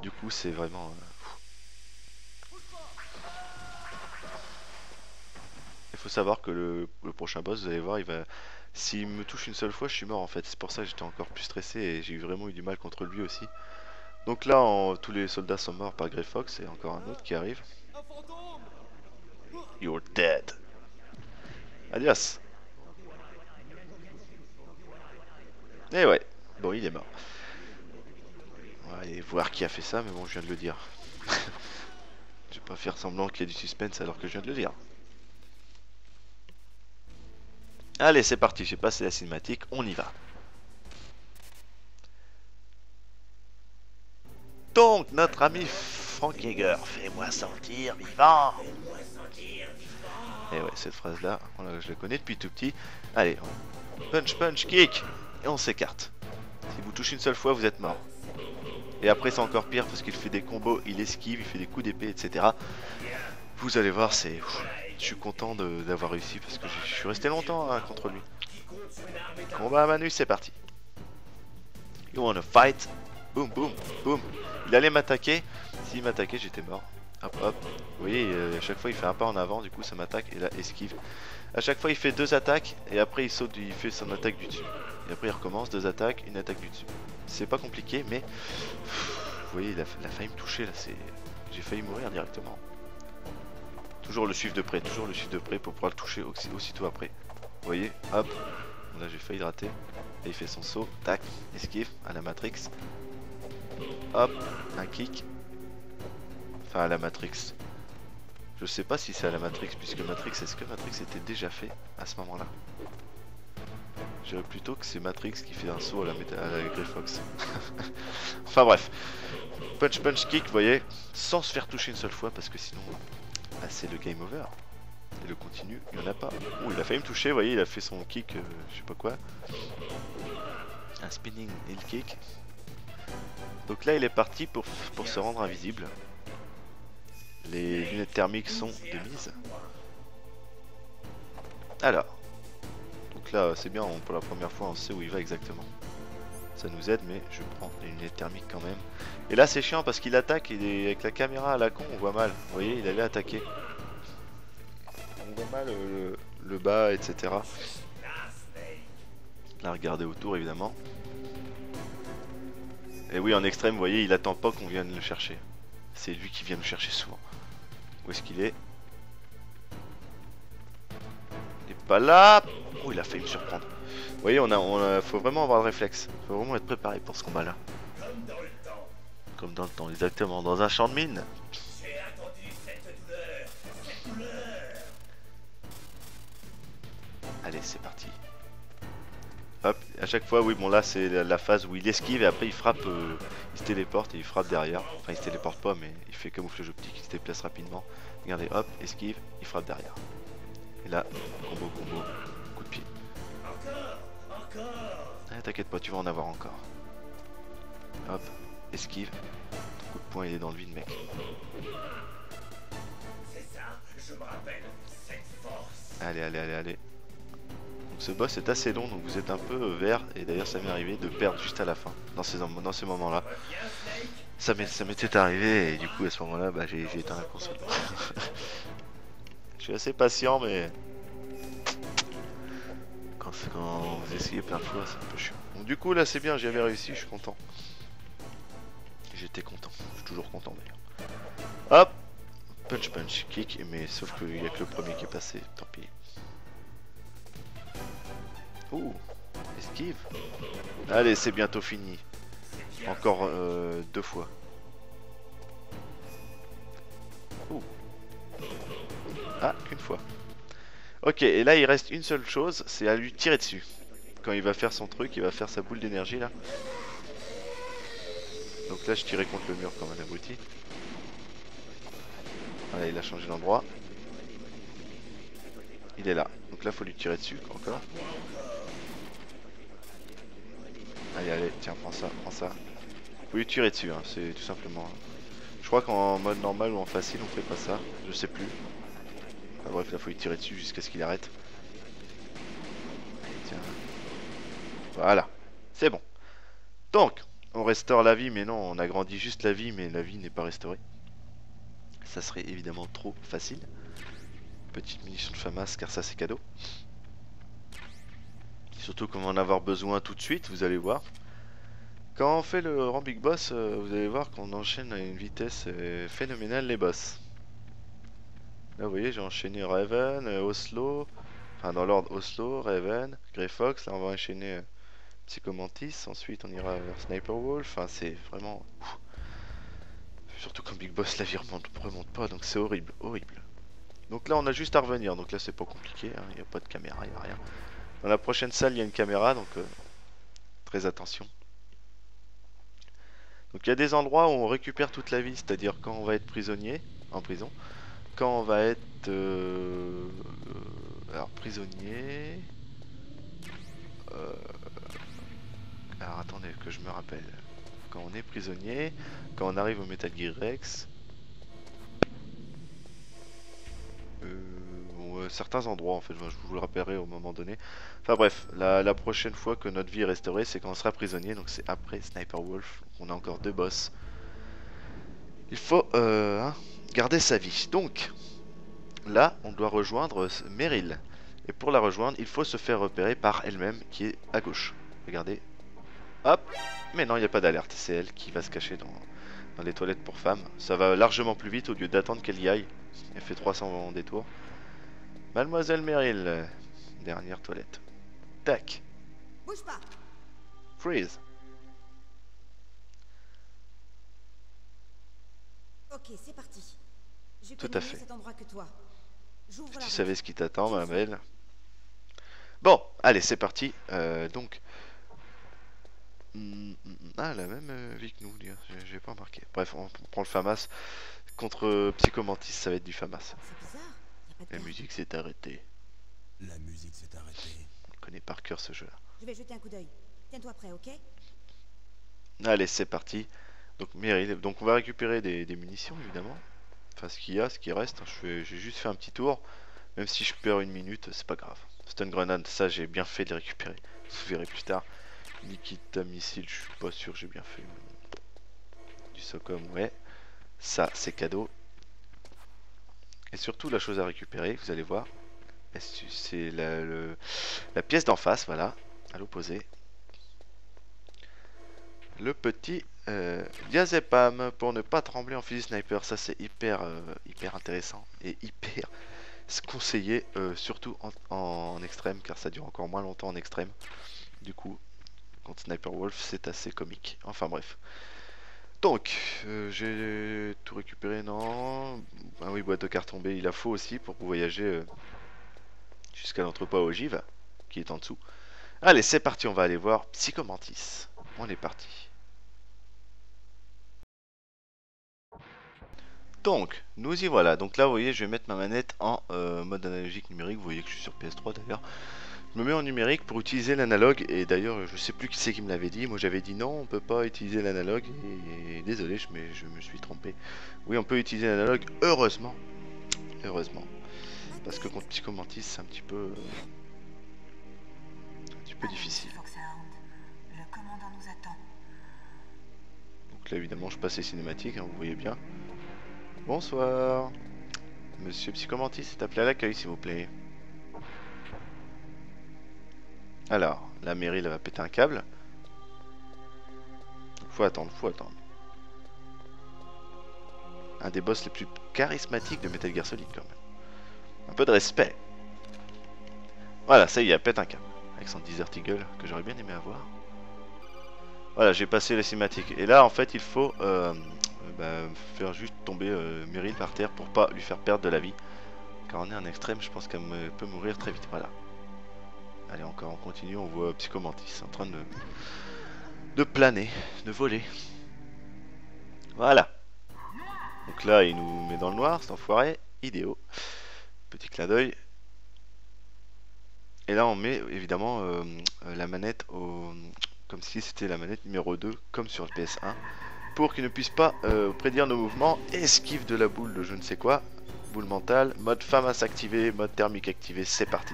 du coup c'est vraiment euh... il faut savoir que le, le prochain boss, vous allez voir, il va... S'il me touche une seule fois, je suis mort en fait. C'est pour ça que j'étais encore plus stressé et j'ai vraiment eu du mal contre lui aussi. Donc là, on... tous les soldats sont morts par Grey Fox et encore un autre qui arrive. You're dead. Adios. Et ouais, bon, il est mort. On va aller voir qui a fait ça, mais bon, je viens de le dire. Je vais pas faire semblant qu'il y ait du suspense alors que je viens de le dire. Allez, c'est parti, j'ai passé la cinématique, on y va. Donc, notre ami Frank Jaeger, fais-moi sentir vivant. Et ouais, cette phrase-là, je la connais depuis tout petit. Allez, punch, punch, kick, et on s'écarte. Si vous touchez une seule fois, vous êtes mort. Et après, c'est encore pire parce qu'il fait des combos, il esquive, il fait des coups d'épée, et cetera. Vous allez voir, c'est... Je suis content d'avoir réussi parce que je suis resté longtemps hein, contre lui. Combat à Manu, c'est parti. You wanna fight? Boum, boum, boum. Il allait m'attaquer. S'il m'attaquait, j'étais mort. Hop, hop. Vous voyez, euh, à chaque fois, il fait un pas en avant, du coup, ça m'attaque et là, esquive. À chaque fois, il fait deux attaques et après, il saute, il fait son attaque du dessus. Et après, il recommence, deux attaques, une attaque du dessus. C'est pas compliqué, mais... Vous voyez, il a, il a failli me toucher, là, c'est... J'ai failli mourir directement. Toujours le suivre de près, toujours le suivre de près pour pouvoir le toucher aussi, aussitôt après. Vous voyez, hop. Là, j'ai failli le rater. Et il fait son saut, tac, esquive, à la Matrix. Hop, un kick. Enfin, à la Matrix. Je sais pas si c'est à la Matrix, puisque Matrix, est-ce que Matrix était déjà fait à ce moment-là? Je dirais plutôt que c'est Matrix qui fait un saut à la, à la Grey Fox. Enfin bref. Punch, punch, kick, vous voyez, sans se faire toucher une seule fois, parce que sinon, bah, c'est le game over. Et le continu, il n'y en a pas. Oh, il a failli me toucher, vous voyez, il a fait son kick, euh, je sais pas quoi. Un spinning heel kick. Donc là, il est parti pour, pour se rendre invisible. Les lunettes thermiques sont de mise. Alors. Donc là, c'est bien, on, pour la première fois, on sait où il va exactement. Ça nous aide, mais je prends les lunettes thermiques quand même. Et là, c'est chiant parce qu'il attaque et avec la caméra à la con, on voit mal. Vous voyez, il allait attaquer. On voit mal le, le bas, et cetera. Là, regardez autour, évidemment. Et oui, en extrême, vous voyez, il attend pas qu'on vienne le chercher. C'est lui qui vient me chercher souvent. Où est-ce qu'il est? Il n'est pas là. Oh, il a failli me surprendre. Vous voyez, on a, on a, faut vraiment avoir le réflexe. Faut vraiment être préparé pour ce combat-là. Comme dans le temps. Comme dans le temps, exactement. Dans un champ de mine. J'ai attendu cette douleur, cette douleur. Allez, c'est parti. Hop, à chaque fois, oui, bon là c'est la phase où il esquive et après il frappe, euh, il se téléporte et il frappe derrière. Enfin, il se téléporte pas, mais il fait camouflage optique, il se déplace rapidement. Regardez, hop, esquive, il frappe derrière. Et là, combo, combo, coup de pied. Ah, t'inquiète pas, tu vas en avoir encore. Hop, esquive, coup de poing, il est dans le vide, mec. C'est ça, je me rappelle, cette force. Allez, allez, allez, allez. Ce boss est assez long, donc vous êtes un peu vert, et d'ailleurs ça m'est arrivé de perdre juste à la fin, dans ces, dans ces moments là. Ça m'était arrivé, et du coup à ce moment là, bah, j'ai éteint la console. Je suis assez patient, mais quand, quand vous essayez plein de fois, c'est un peu chiant. Donc du coup là c'est bien, j'avais réussi, je suis content. J'étais content, je suis toujours content d'ailleurs. Hop, punch punch, kick, mais sauf qu'il n'y a que le premier qui est passé, tant pis. Ouh, esquive. Allez, c'est bientôt fini. Encore euh, deux fois. Ouh. Ah, qu'une fois. Ok, et là il reste une seule chose, c'est à lui tirer dessus. Quand il va faire son truc, il va faire sa boule d'énergie là. Donc là je tirais contre le mur comme un abruti. Voilà, il a changé d'endroit. Il est là. Donc là faut lui tirer dessus encore. Allez, allez, tiens, prends ça, prends ça. Vous lui tirer dessus, hein, c'est tout simplement. Je crois qu'en mode normal ou en facile, on fait pas ça. Je sais plus. Enfin, bref, là, faut lui tirer dessus jusqu'à ce qu'il arrête. Tiens. Voilà, c'est bon. Donc, on restaure la vie, mais non, on agrandit juste la vie, mais la vie n'est pas restaurée. Ça serait évidemment trop facile. Petite munition de FAMAS, car ça, c'est cadeau. Surtout qu'on va en avoir besoin tout de suite, vous allez voir. Quand on fait le rang Big Boss, euh, vous allez voir qu'on enchaîne à une vitesse euh, phénoménale les boss. Là vous voyez, j'ai enchaîné Raven, euh, Oslo, enfin dans l'ordre Oslo, Raven, Grey Fox, là on va enchaîner euh, Psycho Mantis, ensuite on ira vers Sniper Wolf, enfin c'est vraiment... Ouf. Surtout quand Big Boss la vie remonte, remonte pas, donc c'est horrible, horrible. Donc là on a juste à revenir, donc là c'est pas compliqué, il n'y a pas de caméra, il n'y a rien. Dans la prochaine salle, il y a une caméra, donc euh, très attention. Donc il y a des endroits où on récupère toute la vie, c'est-à-dire quand on va être prisonnier, en prison, quand on va être... Euh, euh, alors prisonnier... Euh, alors attendez que je me rappelle. Quand on est prisonnier, quand on arrive au Metal Gear Rex... Euh, certains endroits en fait, je vous le rappellerai au moment donné. Enfin bref, la, la prochaine fois que notre vie est restaurée, c'est quand on sera prisonnier. Donc c'est après Sniper Wolf. On a encore deux boss. Il faut euh, hein, garder sa vie. Donc là on doit rejoindre Meryl. Et pour la rejoindre, il faut se faire repérer par elle-même, qui est à gauche. Regardez. Hop. Mais non, il n'y a pas d'alerte. C'est elle qui va se cacher dans, dans les toilettes pour femmes. Ça va largement plus vite au lieu d'attendre qu'elle y aille. Elle fait trois cents détours. Mademoiselle Meryl. Dernière toilette. Tac. Bouge pas. Freeze. Ok, c'est parti. Je tout à fait. Cet endroit que toi. Si tu savais ce qui t'attend, ma belle. Bon, allez, c'est parti. Euh, donc. Ah, la même vie que nous, j'ai pas remarqué. Bref, on prend le FAMAS. Contre Psycho Mantis, ça va être du FAMAS. La musique s'est arrêtée. La musique s'est arrêtée. On connaît par cœur ce jeu-là. Je vais jeter un coup d'œil. Tiens-toi prêt, ok? Allez, c'est parti. Donc, Meryl, donc on va récupérer des, des munitions, évidemment. Enfin, ce qu'il y a, ce qui reste. J'ai juste fait un petit tour. Même si je perds une minute, c'est pas grave. Stun grenade, ça j'ai bien fait de les récupérer. Vous verrez plus tard. Nikita missile, je suis pas sûr, j'ai bien fait. Du SOCOM, ouais. Ça, c'est cadeau. Et surtout, la chose à récupérer, vous allez voir, c'est la, le, la pièce d'en face, voilà, à l'opposé. Le petit euh, diazépam pour ne pas trembler en fusil sniper. Ça, c'est hyper, euh, hyper intéressant et hyper conseillé, euh, surtout en, en extrême, car ça dure encore moins longtemps en extrême. Du coup, contre Sniper Wolf, c'est assez comique. Enfin bref. Donc, euh, j'ai tout récupéré, non. Ah oui, boîte de carton B, il la faut aussi pour voyager euh, jusqu'à l'entrepôt à ogive, qui est en dessous. Allez, c'est parti, on va aller voir Psycho Mantis. On est parti. Donc, nous y voilà. Donc là, vous voyez, je vais mettre ma manette en euh, mode analogique numérique. Vous voyez que je suis sur P S trois d'ailleurs. Je me mets en numérique pour utiliser l'analogue, et d'ailleurs je sais plus qui c'est qui me l'avait dit. Moi j'avais dit non, on peut pas utiliser l'analogue, et, et désolé, je, mais je me suis trompé. Oui, on peut utiliser l'analogue, heureusement. Heureusement. Parce que contre Psycho Mantis, c'est un petit peu... Euh, un petit peu difficile. Donc là évidemment je passe les cinématiques, hein, vous voyez bien. Bonsoir. Monsieur Psycho Mantis est appelé à l'accueil s'il vous plaît. Alors, la mairie, elle va péter un câble. Faut attendre, faut attendre. Un des boss les plus charismatiques de Metal Gear Solid, quand même. Un peu de respect. Voilà, ça y est, elle pète un câble. Avec son Desert Eagle, que j'aurais bien aimé avoir. Voilà, j'ai passé les cinématiques. Et là, en fait, il faut euh, bah, faire juste tomber euh, Meryl par terre pour pas lui faire perdre de la vie. Car on est en extrême, je pense qu'elle peut mourir très vite. Voilà. Allez, encore on continue, on voit Psycho Mantis en train de, de planer, de voler. Voilà. Donc là, il nous met dans le noir, cet enfoiré, idéal. Petit clin d'œil. Et là, on met évidemment euh, la manette au, comme si c'était la manette numéro deux, comme sur le P S un, pour qu'il ne puisse pas euh, prédire nos mouvements, esquive de la boule de je ne sais quoi, boule mentale, mode FAMAS activé, mode thermique activé, c'est parti.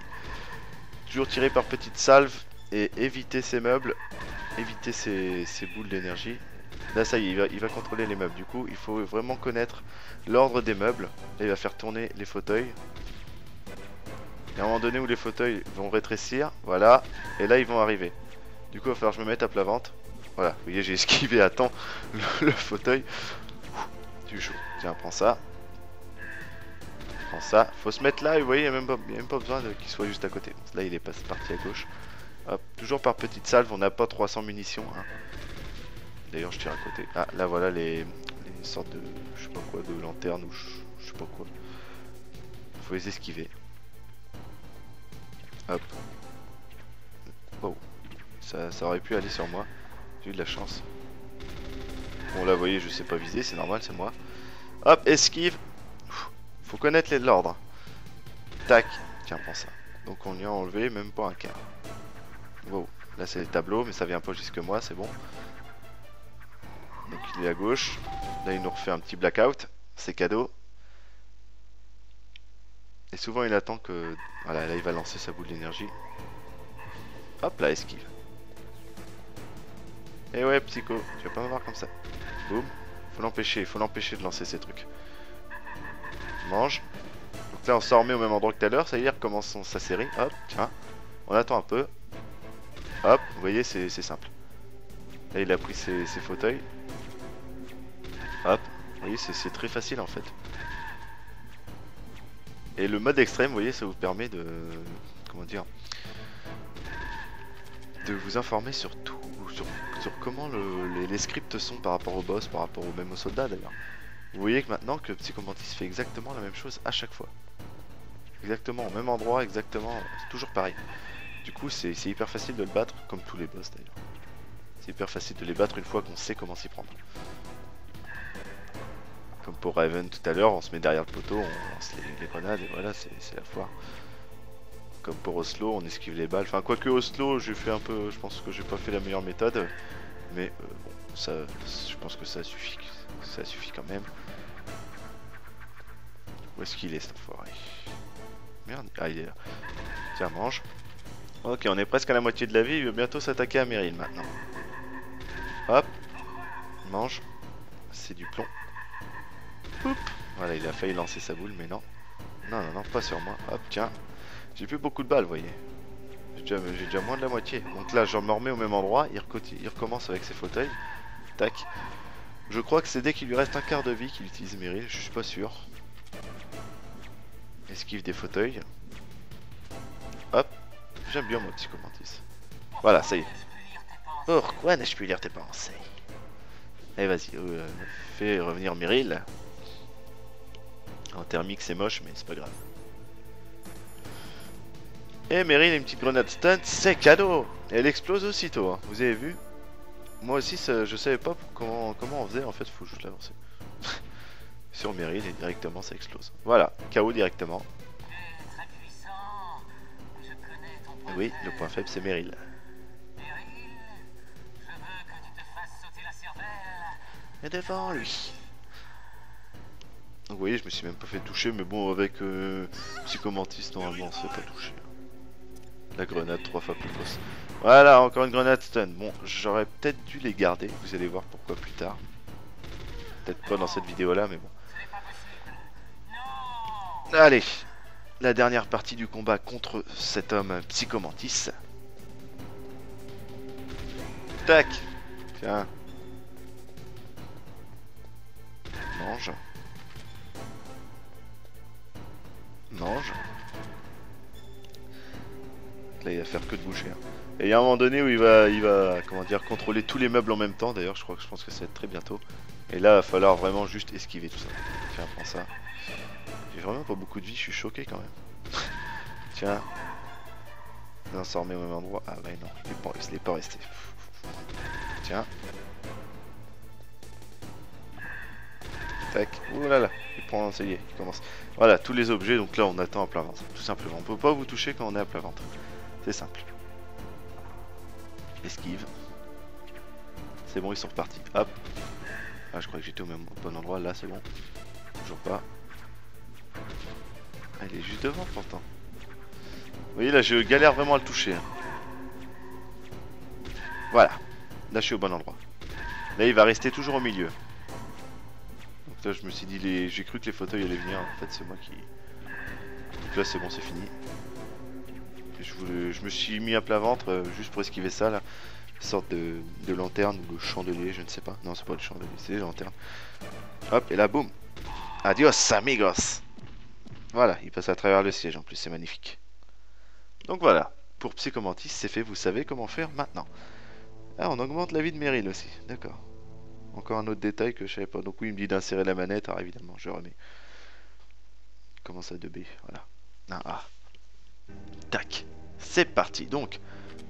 Toujours tirer par petites salves et éviter ses meubles, éviter ses, ses boules d'énergie. Là ça y est, il va, il va contrôler les meubles. Du coup il faut vraiment connaître l'ordre des meubles. Là il va faire tourner les fauteuils. Et à un moment donné où les fauteuils vont rétrécir, voilà, et là ils vont arriver. Du coup il va falloir que je me mette à plat ventre. Voilà, vous voyez j'ai esquivé à temps le, le fauteuil. Ouh, du chaud. Tiens, prends ça. Prends ça, faut se mettre là, et vous voyez, il n'y a, a même pas besoin qu'il soit juste à côté. Là, il est passé parti à gauche. Hop, toujours par petite salve, on n'a pas trois cents munitions. Hein. D'ailleurs, je tire à côté. Ah, là, voilà les, les sortes de, je sais pas quoi, de lanternes ou je, je sais pas quoi. Faut les esquiver. Hop. Oh, ça, ça aurait pu aller sur moi. J'ai eu de la chance. Bon là vous voyez je sais pas viser, c'est normal, c'est moi. Hop, esquive. Faut connaître les de l'ordre. Tac, tiens prends ça. Donc on lui a enlevé même pas un quart. Wow, là c'est le tableau mais ça vient pas jusque moi, c'est bon. Donc il est à gauche. Là il nous refait un petit blackout. C'est cadeau. Et souvent il attend que... Voilà, là il va lancer sa boule d'énergie. Hop là, esquive. Et ouais psycho, tu vas pas me voir comme ça. Boum. Faut l'empêcher, faut l'empêcher de lancer ces trucs. Mange. Donc là on s'en remet au même endroit que tout à l'heure. Ça y est, recommence sa série. Hop, tiens. On attend un peu. Hop, vous voyez c'est simple. Là il a pris ses, ses fauteuils. Hop, vous voyez c'est très facile en fait. Et le mode extrême, vous voyez, ça vous permet de... Comment dire... De vous informer sur tout, sur, sur comment le, les, les scripts sont par rapport au boss, par rapport au même aux soldats d'ailleurs. Vous voyez que maintenant que Psycho Mantis fait exactement la même chose à chaque fois. Exactement, au même endroit, exactement, c'est toujours pareil. Du coup c'est hyper facile de le battre, comme tous les boss d'ailleurs. C'est hyper facile de les battre une fois qu'on sait comment s'y prendre. Comme pour Raven tout à l'heure, on se met derrière le poteau, on lance les, les grenades et voilà, c'est la foire. Comme pour Oslo, on esquive les balles. Enfin, quoique Oslo, j'ai fait un peu. Je pense que j'ai pas fait la meilleure méthode, mais euh, bon, ça, je pense que ça suffit. Ça suffit quand même. Où est-ce qu'il est cet enfoiré? Merde, ah il est là. Tiens, mange. Ok, on est presque à la moitié de la vie. Il veut bientôt s'attaquer à Meryl maintenant. Hop, mange. C'est du plomb. Oup. Voilà, il a failli lancer sa boule, mais non. Non, non, non, pas sur moi. Hop, tiens. J'ai plus beaucoup de balles, vous voyez. J'ai déjà, déjà moins de la moitié. Donc là, je me remets au même endroit. Il, il recommence avec ses fauteuils. Tac. Je crois que c'est dès qu'il lui reste un quart de vie qu'il utilise Meryl. Je suis pas sûr. Esquive des fauteuils. Hop. J'aime bien mon Psycho Mantis. Voilà, ça y est. Pourquoi n'ai-je pu lire tes pensées? Allez, vas-y. Euh, fais revenir Meryl. En thermique, c'est moche, mais c'est pas grave. Et Meryl, une petite grenade stun, c'est cadeau. Elle explose aussitôt, hein. Vous avez vu. Moi aussi, ça, je savais pas pour comment, comment on faisait, en fait, faut juste l'avancer. Sur Meryl, et directement, ça explose. Voilà, K O directement. Très puissant. Je connais ton point oui, faible. Le point faible, c'est Meryl. Meryl, je veux que tu te fasses sauter la cervelle. Et devant lui. Donc, vous voyez, je me suis même pas fait toucher, mais bon, avec euh, Psycho Mantis, normalement, on se fait pas toucher. La grenade trois fois plus grosse. Voilà, encore une grenade stun. Bon, j'aurais peut-être dû les garder. Vous allez voir pourquoi plus tard. Peut-être pas dans cette vidéo-là, mais bon. Allez, la dernière partie du combat contre cet homme Psycho Mantis. Tac. Tiens. Mange. Mange. Là il va faire que de bouger hein. Et il y a un moment donné où il va il va comment dire contrôler tous les meubles en même temps. D'ailleurs je crois que je pense que ça va être très bientôt. Et là il va falloir vraiment juste esquiver tout ça. Tiens prends ça. J'ai vraiment pas beaucoup de vie, je suis choqué quand même. Tiens. Non ça remet au même endroit. Ah bah non, il est pas, il est pas resté. Tiens. Tac. Ouh là là. Il prend ça y est, il commence. Voilà tous les objets, donc là on attend à plein ventre. Tout simplement. On peut pas vous toucher quand on est à plein ventre. C'est simple. Esquive. C'est bon, ils sont repartis. Hop. Ah, je crois que j'étais au même bon endroit. Là, c'est bon. Toujours pas. Elle est juste devant, pourtant. Vous voyez, là, je galère vraiment à le toucher. Hein. Voilà. Là, je suis au bon endroit. Là, il va rester toujours au milieu. Donc là, je me suis dit, les... j'ai cru que les fauteuils allaient venir. En fait, c'est moi qui... Donc là, c'est bon, c'est fini. Je, voulais, je me suis mis à plat ventre euh, juste pour esquiver ça là. Une sorte de, de lanterne ou de chandelier, je ne sais pas. Non, c'est pas le chandelier, c'est les lanternes. Hop, et là, boum. Adios, amigos. Voilà, il passe à travers le siège en plus, c'est magnifique. Donc voilà, pour Psycho Mantis, c'est fait, vous savez comment faire maintenant. Ah, on augmente la vie de Meryl aussi, d'accord. Encore un autre détail que je savais pas. Donc oui, il me dit d'insérer la manette, alors évidemment, je remets. Comment ça, deux B, voilà. Un A. Tac, c'est parti. Donc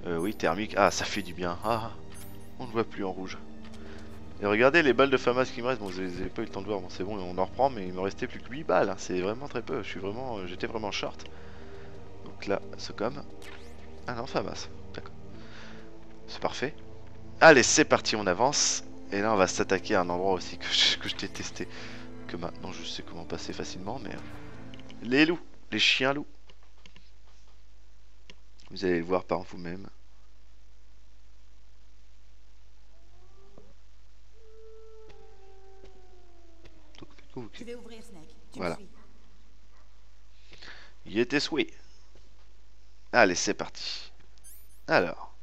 Euh, oui, thermique. Ah, ça fait du bien. Ah, on ne voit plus en rouge. Et regardez les balles de FAMAS qui me restent. Bon, je les ai pas eu le temps de voir. Bon, c'est bon, on en reprend. Mais il me restait plus que huit balles. C'est vraiment très peu. Je suis vraiment, euh, j'étais vraiment short. Donc là, SOCOM. Ah non, FAMAS. D'accord. C'est parfait. Allez, c'est parti, on avance. Et là, on va s'attaquer à un endroit aussi que je, que je détestais. Que maintenant, je sais comment passer facilement. Mais les loups, les chiens loups. Vous allez le voir par vous-même. Je vais ouvrir Snake. Tu voilà. Il était souhait. Allez, c'est parti. Alors,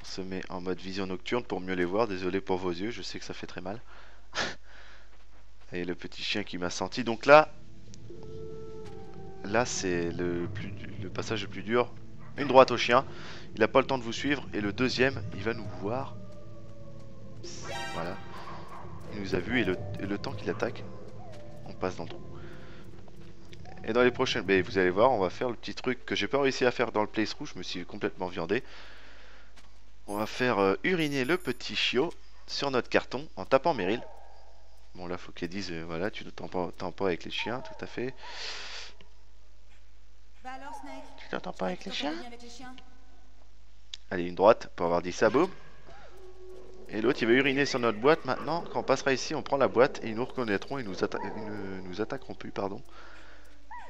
on se met en mode vision nocturne pour mieux les voir. Désolé pour vos yeux, je sais que ça fait très mal. Et le petit chien qui m'a senti. Donc là, là c'est le plus, le passage le plus dur. Une droite au chien. Il n'a pas le temps de vous suivre. Et le deuxième, il va nous voir. Voilà. Il nous a vu et le, et le temps qu'il attaque, on passe dans le trou. Et dans les prochaines, mais vous allez voir, on va faire le petit truc que j'ai pas réussi à faire dans le playthrough, je me suis complètement viandé. On va faire euh, uriner le petit chiot sur notre carton en tapant Meryl. Bon là faut qu'elle dise euh, voilà, tu ne t'entends pas, pas avec les chiens, tout à fait. Bah alors, Snake, tu t'entends pas avec les, avec les chiens. Allez, une droite pour avoir dit ça, boum. Et l'autre il va uriner sur notre boîte. Maintenant quand on passera ici on prend la boîte et ils nous reconnaîtront et ils nous, atta ils ne nous attaqueront plus, pardon.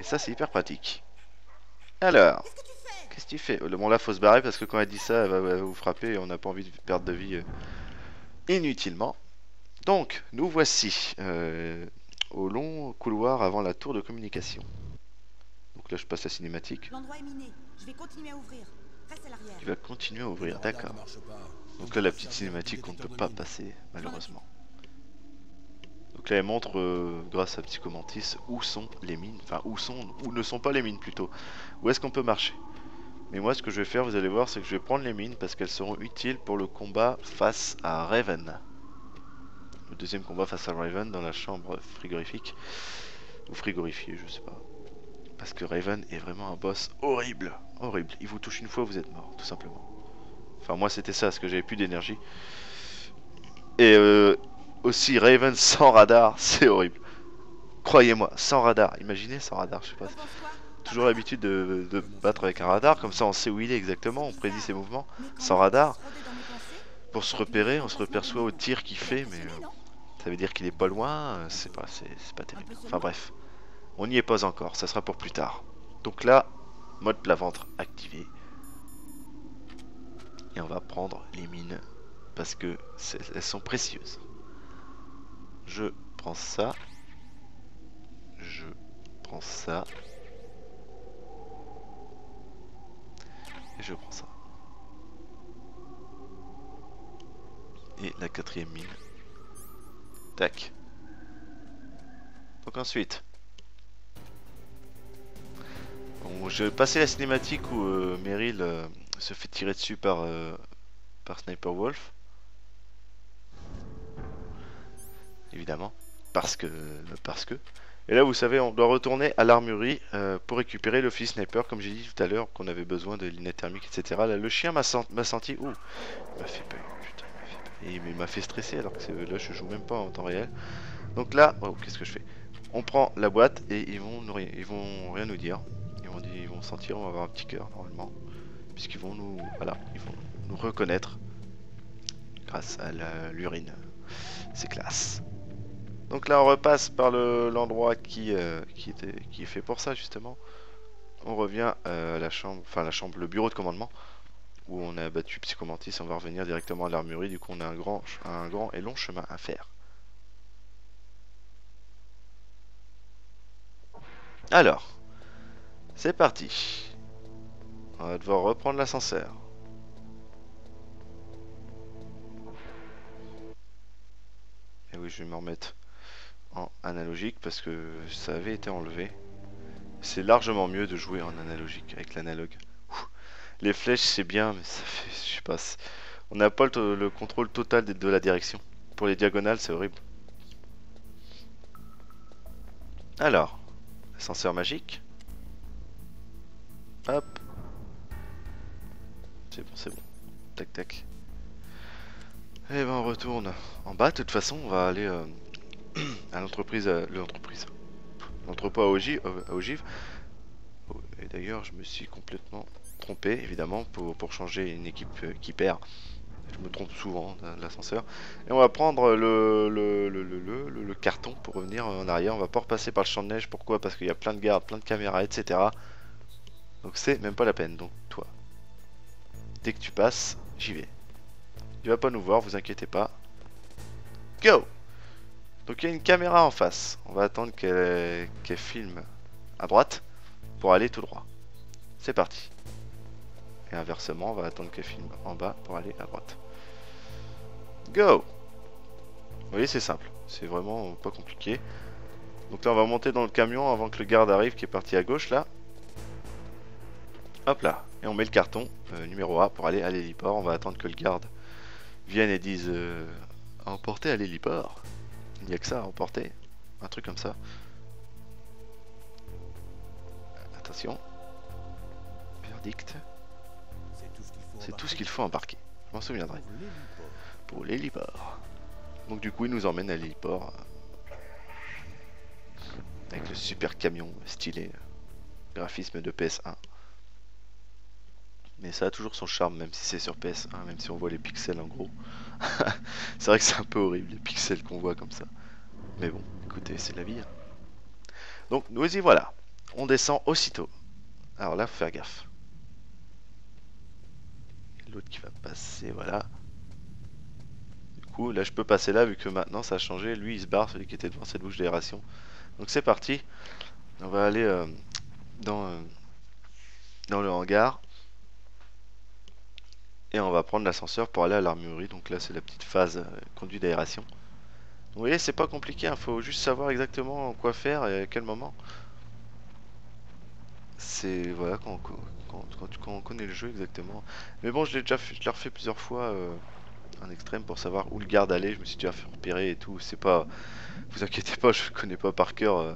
Et ça c'est hyper pratique. Alors qu'est-ce que tu fais? Bon là faut se barrer parce que quand elle dit ça elle va, elle va vous frapper et on n'a pas envie de perdre de vie euh, inutilement. Donc nous voici euh, au long couloir avant la tour de communication. Donc là je passe la cinématique. L'endroit est miné, je vais continuer à ouvrir. Reste à l'arrière. Tu vas continuer à ouvrir, d'accord. Donc là la petite cinématique on ne peut pas passer malheureusement. Donc là elle montre euh, grâce à Psycho Mantis où sont les mines, enfin où sont où ne sont pas les mines plutôt. Où est-ce qu'on peut marcher. Mais moi ce que je vais faire vous allez voir c'est que je vais prendre les mines parce qu'elles seront utiles pour le combat face à Raven. Le deuxième combat face à Raven dans la chambre frigorifique. Ou frigorifiée je sais pas. Parce que Raven est vraiment un boss horrible, horrible. Il vous touche une fois vous êtes mort tout simplement. Enfin moi c'était ça, parce que j'avais plus d'énergie. Et euh, aussi Raven sans radar, c'est horrible. Croyez-moi, sans radar, imaginez sans radar, je sais pas. Toujours l'habitude de, de battre avec un radar, comme ça on sait où il est exactement, on prédit ses mouvements. Sans radar, pour se repérer, on se reperçoit au tir qu'il fait, mais euh, ça veut dire qu'il est pas loin, c'est pas, c'est, c'est pas terrible. Enfin bref, on n'y est pas encore, ça sera pour plus tard. Donc là, mode plat-ventre activé. Et on va prendre les mines parce que elles sont précieuses. Je prends ça. Je prends ça. Et je prends ça. Et la quatrième mine. Tac. Donc ensuite. Bon, je vais passer la cinématique où euh, Meryl... Euh, se fait tirer dessus par, euh, par Sniper Wolf. Évidemment. Parce que, parce que. Et là, vous savez, on doit retourner à l'armurerie euh, pour récupérer le fusil sniper. Comme j'ai dit tout à l'heure, qu'on avait besoin de lunettes thermiques, et cetera. Là, le chien m'a senti. Ouh, il m'a fait peur. Putain, il m'a fait peur. Il m'a fait stresser alors que là, je joue même pas en temps réel. Donc là, oh, qu'est-ce que je fais? On prend la boîte et ils vont, nous, ils vont rien nous dire. Ils vont, ils vont sentir, on va avoir un petit cœur normalement. Puisqu'ils vont nous, voilà, ils vont nous reconnaître grâce à l'urine. C'est classe. Donc là, on repasse par l'endroit le, qui, euh, qui, était, qui est fait pour ça justement. On revient euh, à la chambre, enfin la chambre, le bureau de commandement où on a battu Psycho Mantis. On va revenir directement à l'armurerie. Du coup, on a un grand, un grand et long chemin à faire. Alors, c'est parti. On va devoir reprendre l'ascenseur. Et oui, je vais me remettre en analogique parce que ça avait été enlevé. C'est largement mieux de jouer en analogique avec l'analogue. Les flèches, c'est bien, mais ça fait, je sais pas. On n'a pas le, le contrôle total de, de la direction. Pour les diagonales, c'est horrible. Alors, ascenseur magique. Hop. C'est bon, c'est bon. Tac, tac. Et ben on retourne en bas. De toute façon, on va aller euh, à l'entreprise, euh, l'entreprise, l'entrepôt à Ogive. Euh, Et d'ailleurs, je me suis complètement trompé, évidemment, pour, pour changer une équipe euh, qui perd. Je me trompe souvent de l'ascenseur. Et on va prendre le, le, le, le, le, le carton pour revenir en arrière. On va pas repasser par le champ de neige. Pourquoi? Parce qu'il y a plein de gardes, plein de caméras, et cetera. Donc c'est même pas la peine. Donc toi, dès que tu passes, j'y vais. Tu vas pas nous voir, vous inquiétez pas. Go! Donc il y a une caméra en face. On va attendre qu'elle qu'elle filme à droite pour aller tout droit. C'est parti. Et inversement, on va attendre qu'elle filme en bas pour aller à droite. Go! Vous voyez, c'est simple. C'est vraiment pas compliqué. Donc là, on va monter dans le camion avant que le garde arrive qui est parti à gauche, là. Hop là. Et on met le carton euh, numéro A pour aller à l'héliport. On va attendre que le garde vienne et dise euh, à emporter à l'héliport. Il n'y a que ça à emporter. Un truc comme ça. Attention. Verdict. C'est tout ce qu'il faut embarquer. Je m'en souviendrai. Pour l'héliport. Donc du coup, il nous emmène à l'héliport. Avec le super camion stylé. Graphisme de P S un. Mais ça a toujours son charme, même si c'est sur P S un. Même si on voit les pixels en gros. C'est vrai que c'est un peu horrible, les pixels qu'on voit comme ça. Mais bon, écoutez, c'est la vie. Donc nous y voilà. On descend aussitôt. Alors là, faut faire gaffe. L'autre qui va passer, voilà. Du coup, là je peux passer là vu que maintenant ça a changé. Lui il se barre, celui qui était devant cette bouche d'aération. Donc c'est parti. On va aller euh, dans, euh, dans le hangar. Et on va prendre l'ascenseur pour aller à l'armurerie. Donc là c'est la petite phase euh, conduite d'aération. Vous voyez, c'est pas compliqué, hein. Faut juste savoir exactement quoi faire et à quel moment. C'est voilà quand, quand, quand, quand on connaît le jeu exactement. Mais bon, je l'ai déjà fait, je l'ai refait plusieurs fois euh, en extrême pour savoir où le garde allait. Je me suis déjà fait repérer et tout. C'est pas, vous inquiétez pas, je connais pas par cœur euh,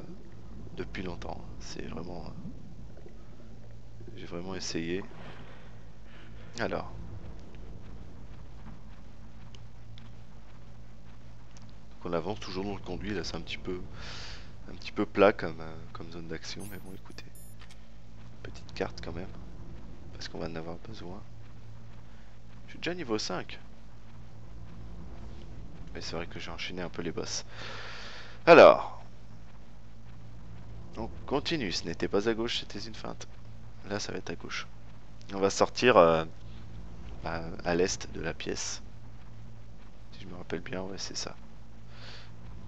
depuis longtemps. C'est vraiment, euh, j'ai vraiment essayé. Alors, donc on avance toujours dans le conduit. Là, c'est un petit peu, un petit peu plat comme, euh, comme zone d'action. Mais bon, écoutez. Petite carte quand même, parce qu'on va en avoir besoin. Je suis déjà niveau cinq. Mais c'est vrai que j'ai enchaîné un peu les boss. Alors, on continue. Ce n'était pas à gauche, c'était une feinte. Là, ça va être à gauche. On va sortir euh, à, à l'est de la pièce. Si je me rappelle bien, ouais, c'est ça.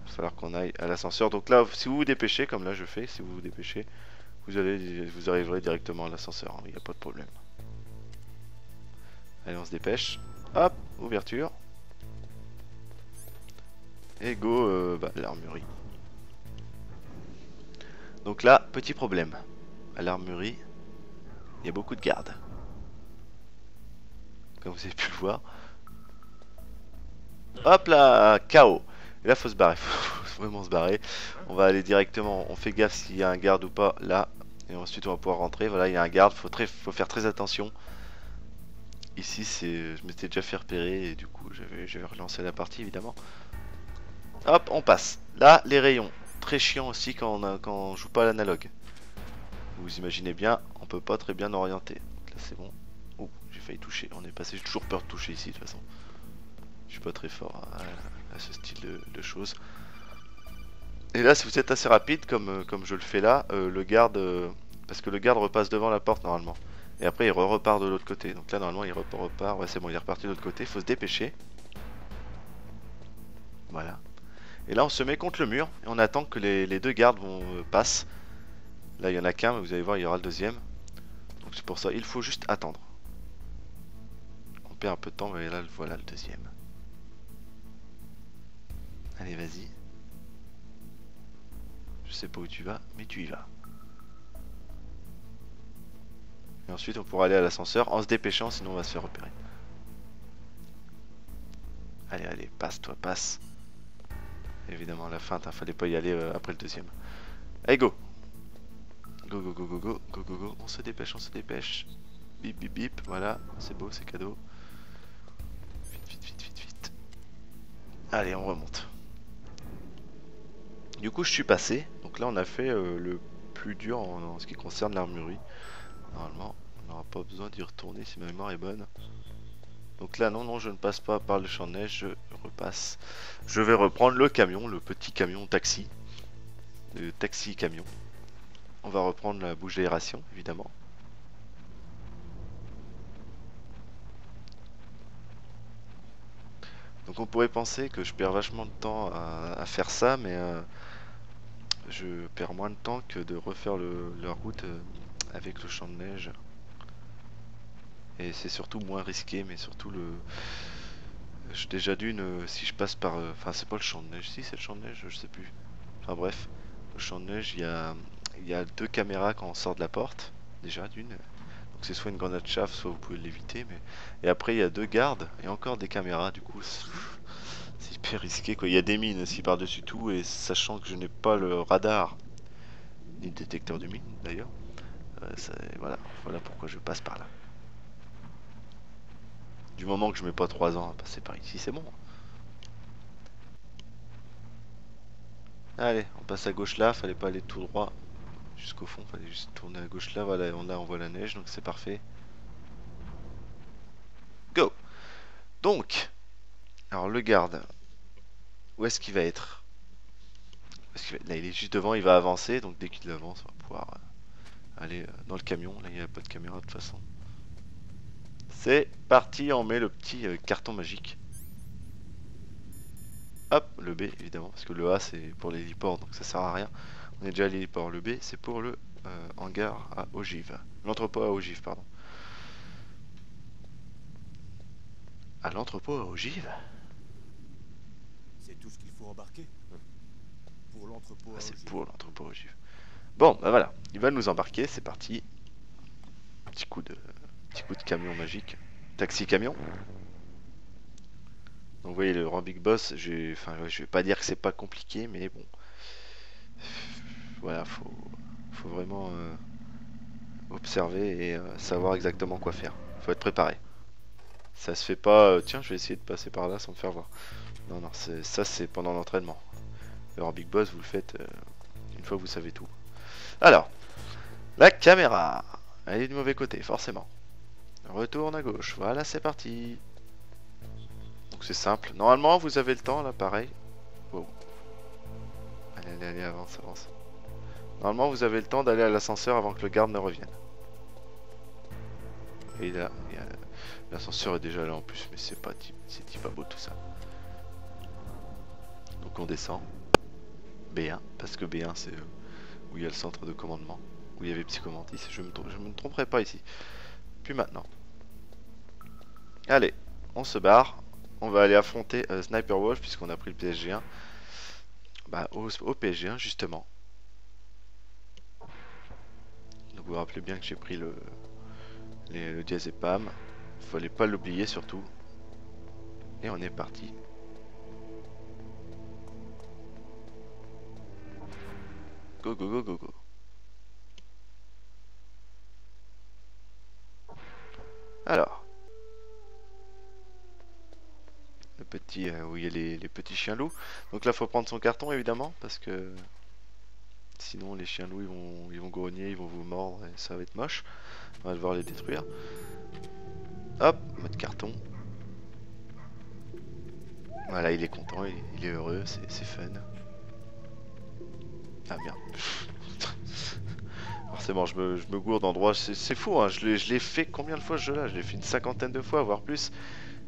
Il va falloir qu'on aille à l'ascenseur. Donc là, si vous vous dépêchez, comme là je fais, si vous vous dépêchez, vous allez, vous arriverez directement à l'ascenseur, il hein, n'y a pas de problème. Allez, on se dépêche. Hop, ouverture. Et go, euh, bah, l'armurerie. Donc là, petit problème. À l'armurerie, il y a beaucoup de gardes. Comme vous avez pu le voir. Hop là, K O. Et là, faut se barrer. Faut vraiment se barrer. On va aller directement. On fait gaffe s'il y a un garde ou pas là. Et ensuite, on va pouvoir rentrer. Voilà, il y a un garde. Faut très, faut faire très attention. Ici, c'est, je m'étais déjà fait repérer et du coup, j'avais, j'avais relancé la partie évidemment. Hop, on passe. Là, les rayons. Très chiant aussi quand on, a, quand on joue pas à l'analogue. Vous imaginez bien, on peut pas très bien orienter. Là, c'est bon. Oh, j'ai failli toucher. On est passé. J'ai toujours peur de toucher ici de toute façon. Je suis pas très fort à, à ce style de, de choses. Et là, si vous êtes assez rapide, comme, comme je le fais là, euh, le garde... Euh, parce que le garde repasse devant la porte, normalement. Et après, il repart de l'autre côté. Donc là, normalement, il repart... repart. Ouais, c'est bon, il est reparti de l'autre côté. Faut se dépêcher. Voilà. Et là, on se met contre le mur. Et on attend que les, les deux gardes vont, euh, passent. Là, il y en a qu'un, mais vous allez voir, il y aura le deuxième. Donc c'est pour ça. Il faut juste attendre. On perd un peu de temps, mais là, voilà le deuxième. Allez, vas-y. Je sais pas où tu vas, mais tu y vas. Et ensuite, on pourra aller à l'ascenseur en se dépêchant, sinon on va se faire repérer. Allez, allez, passe, toi, passe. Évidemment, à la fin, t'as, fallait pas y aller euh, après le deuxième. Allez, go. Go, go, go, go, go, go, go, go. On se dépêche, on se dépêche. Bip bip bip, voilà, c'est beau, c'est cadeau. Vite, vite, vite, vite, vite. Allez, on remonte. Du coup, je suis passé. Donc là, on a fait euh, le plus dur en, en ce qui concerne l'armurerie. Normalement, on n'aura pas besoin d'y retourner si ma mémoire est bonne. Donc là, non, non, je ne passe pas par le champ de neige, je repasse. Je vais reprendre le camion, le petit camion taxi. Le taxi-camion. On va reprendre la bouche d'aération, évidemment. Donc on pourrait penser que je perds vachement de temps à, à faire ça, mais euh, je perds moins de temps que de refaire le, la route avec le champ de neige. Et c'est surtout moins risqué, mais surtout le... J'ai déjà d'une, si je passe par... Enfin, c'est pas le champ de neige, si c'est le champ de neige, je sais plus. Enfin bref, le champ de neige, il y a, y a deux caméras quand on sort de la porte, déjà d'une. C'est soit une grenade chaff, soit vous pouvez l'éviter, mais et après il y a deux gardes et encore des caméras, du coup c'est hyper risqué quoi. Il y a des mines aussi par dessus tout, et sachant que je n'ai pas le radar ni le détecteur de mines d'ailleurs, euh, voilà voilà pourquoi je passe par là. Du moment que je mets pas trois ans à passer par ici, c'est bon. Allez, on passe à gauche là, fallait pas aller tout droit jusqu'au fond, fallait juste tourner à gauche là, voilà, on, là on voit la neige, donc c'est parfait. Go. Donc, alors le garde, où est-ce qu'il va être? Parce que là il est juste devant, il va avancer, donc dès qu'il avance, on va pouvoir aller dans le camion, là il n'y a pas de caméra de toute façon. C'est parti, on met le petit carton magique. Hop, le B évidemment, parce que le A c'est pour l'héliport, donc ça sert à rien. On est déjà allé par le B, c'est pour le euh, hangar à ogive. L'entrepôt à ogive, pardon. À l'entrepôt à ogive. C'est tout ce qu'il faut embarquer. Pour l'entrepôt à ogive. C'est pour l'entrepôt à ogive. Bon, bah voilà, il va nous embarquer, c'est parti. Petit coup de, petit coup de camion magique, taxi camion. Donc vous voyez le grand Big Boss. Je, enfin, je vais pas dire que c'est pas compliqué, mais bon. Voilà, faut, faut vraiment euh, observer et euh, savoir exactement quoi faire. Faut être préparé. Ça se fait pas, euh, tiens, je vais essayer de passer par là sans me faire voir. Non, non, ça c'est pendant l'entraînement. Alors Big Boss, vous le faites euh, une fois que vous savez tout. Alors, la caméra, elle est du mauvais côté, forcément. Retourne à gauche, voilà, c'est parti. Donc c'est simple. Normalement, vous avez le temps, là, pareil. Wow. Allez, allez, allez, avance, avance. Normalement, vous avez le temps d'aller à l'ascenseur avant que le garde ne revienne. Et là, l'ascenseur est déjà là en plus, mais c'est pas, pas beau tout ça. Donc on descend. B un, parce que B un c'est où il y a le centre de commandement, où il y avait Psychomantis. Je me, je me tromperai pas ici. Puis maintenant. Allez, on se barre. On va aller affronter euh, Sniper Wolf, puisqu'on a pris le P S G un. Bah, au, au P S G un justement. Vous vous rappelez bien que j'ai pris le, les, le diazépam et pam, fallait pas l'oublier surtout. Et on est parti. Go go go go go. Alors, le petit euh, où il y a les, les petits chiens loups. Donc là, faut prendre son carton évidemment parce que. Sinon les chiens loups ils vont, ils vont grogner, ils vont vous mordre et ça va être moche. On va devoir les détruire. Hop, mode carton. Voilà, il est content, il, il est heureux, c'est fun. Ah merde. Forcément je me, je me gourde d'endroit, c'est fou hein, je l'ai fait combien de fois ce jeu là? Je l'ai fait une cinquantaine de fois voire plus.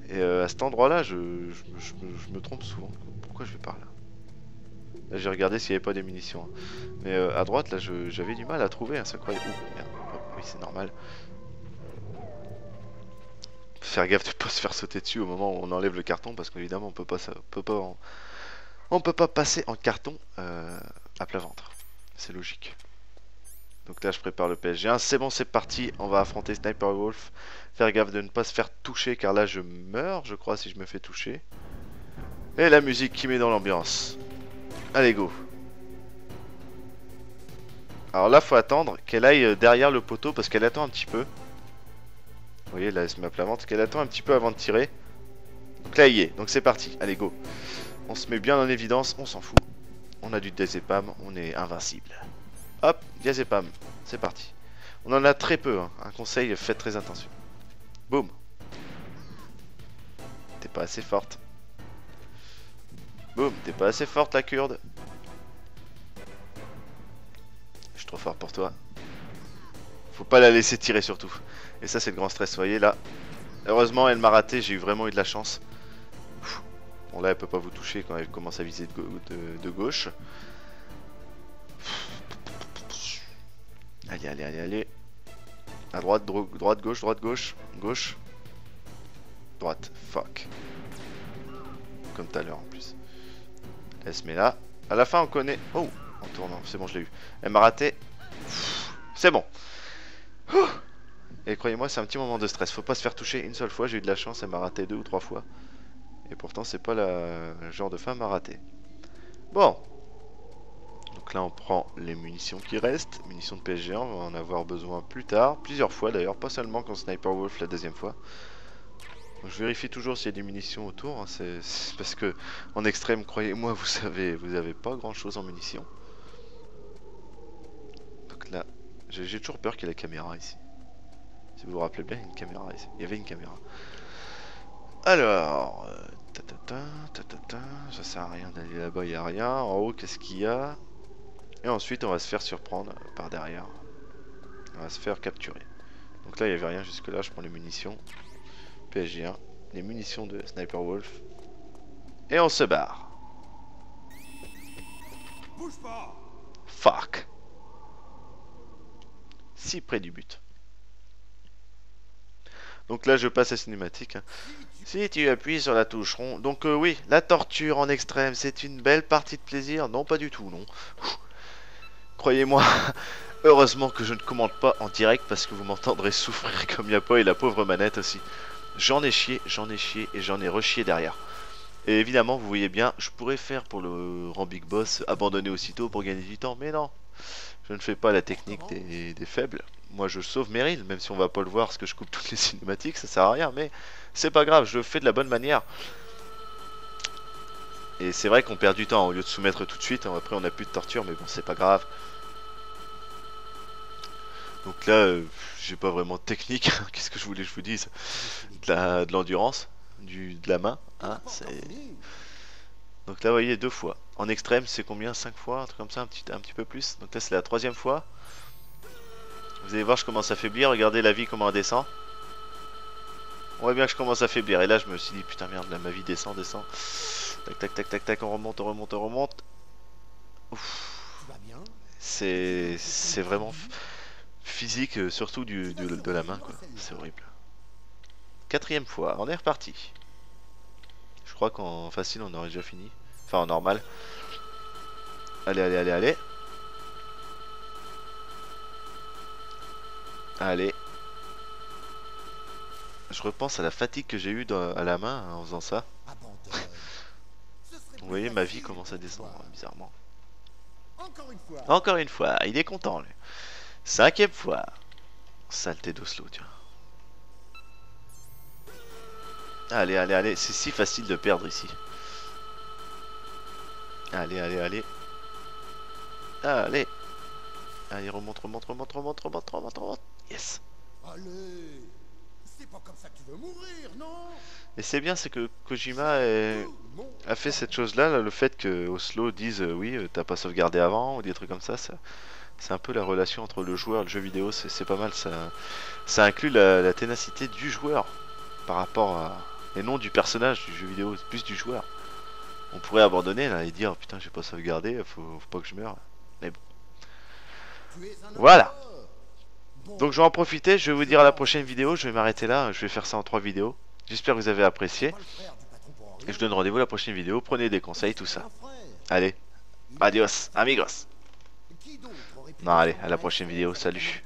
Et euh, à cet endroit là je, je, je, je, me, je me trompe souvent. Pourquoi je vais par là? Là j'ai regardé s'il n'y avait pas des munitions. Hein. Mais euh, à droite là j'avais du mal à trouver, hein, ça croyait. Ouh merde, oh, oui c'est normal. Faire gaffe de pas se faire sauter dessus au moment où on enlève le carton, parce qu'évidemment on peut pas ça, on peut pas en, on peut pas passer en carton euh, à plat ventre. C'est logique. Donc là je prépare le P S G un, c'est bon c'est parti, on va affronter Sniper Wolf. Faire gaffe de ne pas se faire toucher car là je meurs je crois si je me fais toucher. Et la musique qui met dans l'ambiance. Allez go. Alors là faut attendre qu'elle aille derrière le poteau parce qu'elle attend un petit peu. Vous voyez là, elle se met à plat ventre, qu'elle attend un petit peu avant de tirer. Donc là il y est, donc c'est parti, allez go. On se met bien en évidence, on s'en fout. On a du diazépam, on est invincible. Hop, diazépam, c'est parti. On en a très peu, hein. Un conseil, faites très attention. Boum. T'es pas assez forte. Boum, t'es pas assez forte la kurde. Je suis trop fort pour toi. Faut pas la laisser tirer surtout. Et ça c'est le grand stress, voyez là. Heureusement elle m'a raté, j'ai vraiment eu de la chance. Bon là elle peut pas vous toucher quand elle commence à viser de, de, de gauche. Allez, allez, allez, allez. À droite, droite, gauche, droite, gauche, gauche. Droite, fuck. Comme tout à l'heure en plus. Elle se met là. À la fin on connaît... Oh, en tournant, c'est bon je l'ai eu. Elle m'a raté. C'est bon. Et croyez-moi c'est un petit moment de stress. Faut pas se faire toucher une seule fois, j'ai eu de la chance, elle m'a raté deux ou trois fois. Et pourtant c'est pas la... le genre de femme à rater. Bon. Donc là on prend les munitions qui restent. Munitions de P S G un, on va en avoir besoin plus tard. Plusieurs fois d'ailleurs, pas seulement quand Sniper Wolf la deuxième fois. Donc, je vérifie toujours s'il y a des munitions autour hein. C'est parce que en extrême, croyez-moi, vous savez, vous avez pas grand chose en munitions. Donc là, j'ai toujours peur qu'il y ait la caméra ici. Si vous vous rappelez bien, il y a une caméra ici. Il y avait une caméra. Alors, euh, tatata, tatata, ça sert à rien d'aller là-bas, il n'y a rien. En haut, qu'est-ce qu'il y a? Et ensuite, on va se faire surprendre par derrière. On va se faire capturer. Donc là, il n'y avait rien jusque-là. Je prends les munitions. P S G un, les munitions de Sniper Wolf. Et on se barre. Bouge pas. Fuck. Si près du but. Donc là je passe à cinématique hein. Si tu appuies sur la touche rond. Donc euh, oui, la torture en extrême, c'est une belle partie de plaisir. Non pas du tout, non. Croyez-moi. Heureusement que je ne commande pas en direct, parce que vous m'entendrez souffrir comme il y a pas. Et la pauvre manette aussi. J'en ai chié, j'en ai chié et j'en ai rechié derrière. Et évidemment vous voyez bien, je pourrais faire pour le rang Big Boss, abandonner aussitôt pour gagner du temps. Mais non, je ne fais pas la technique des, des faibles. Moi je sauve Meryl, même si on va pas le voir parce que je coupe toutes les cinématiques, ça sert à rien, mais c'est pas grave, je le fais de la bonne manière. Et c'est vrai qu'on perd du temps, au lieu de soumettre tout de suite, hein, après on a plus de torture, mais bon c'est pas grave. Donc là, euh, j'ai pas vraiment de technique, qu'est-ce que je voulais que je vous dise? De l'endurance, de, de la main, hein, c'est... Donc là vous voyez deux fois. En extrême c'est combien? Cinq fois, un truc comme ça, un petit, un petit peu plus. Donc là c'est la troisième fois. Vous allez voir, je commence à faiblir. Regardez la vie comment elle descend. On voit bien que je commence à faiblir. Et là, je me suis dit, putain, merde, là, ma vie descend, descend. Tac, tac, tac, tac, tac, on remonte, on remonte, on remonte. Ouf. C'est c'est vraiment physique, surtout du, de, de la main, quoi. C'est horrible. Quatrième fois, on est reparti. Je crois qu'en facile, on aurait déjà fini. Enfin, en normal. Allez, allez, allez, allez. Allez. Je repense à la fatigue que j'ai eue dans, à la main hein, en faisant ça. Vous voyez ma vie commence à descendre hein, bizarrement. Encore une fois. Encore une fois, il est content lui. Cinquième fois. Saleté d'Oslo, tiens. Allez, allez, allez, c'est si facile de perdre ici. Allez, allez, allez. Allez. Allez, remonte, remonte, remonte, remonte, remonte, remonte, remonte. Yes. Allez, c'est pas comme ça que tu veux mourir, non? Et c'est bien, c'est que Kojima est... a fait cette chose-là, là, le fait que Oslo dise euh, oui, euh, t'as pas sauvegardé avant ou des trucs comme ça, ça c'est un peu la relation entre le joueur et le jeu vidéo, c'est pas mal, ça, ça inclut la, la ténacité du joueur par rapport à et non du personnage du jeu vidéo, plus du joueur. On pourrait abandonner là et dire putain j'ai pas sauvegardé, faut, faut pas que je meure. Mais bon. Voilà. Donc je vais en profiter, je vais vous dire à la prochaine vidéo, je vais m'arrêter là, je vais faire ça en trois vidéos. J'espère que vous avez apprécié. Et je donne rendez-vous à la prochaine vidéo, prenez des conseils, tout ça. Allez, adios, amigos. Non allez, à la prochaine vidéo, salut.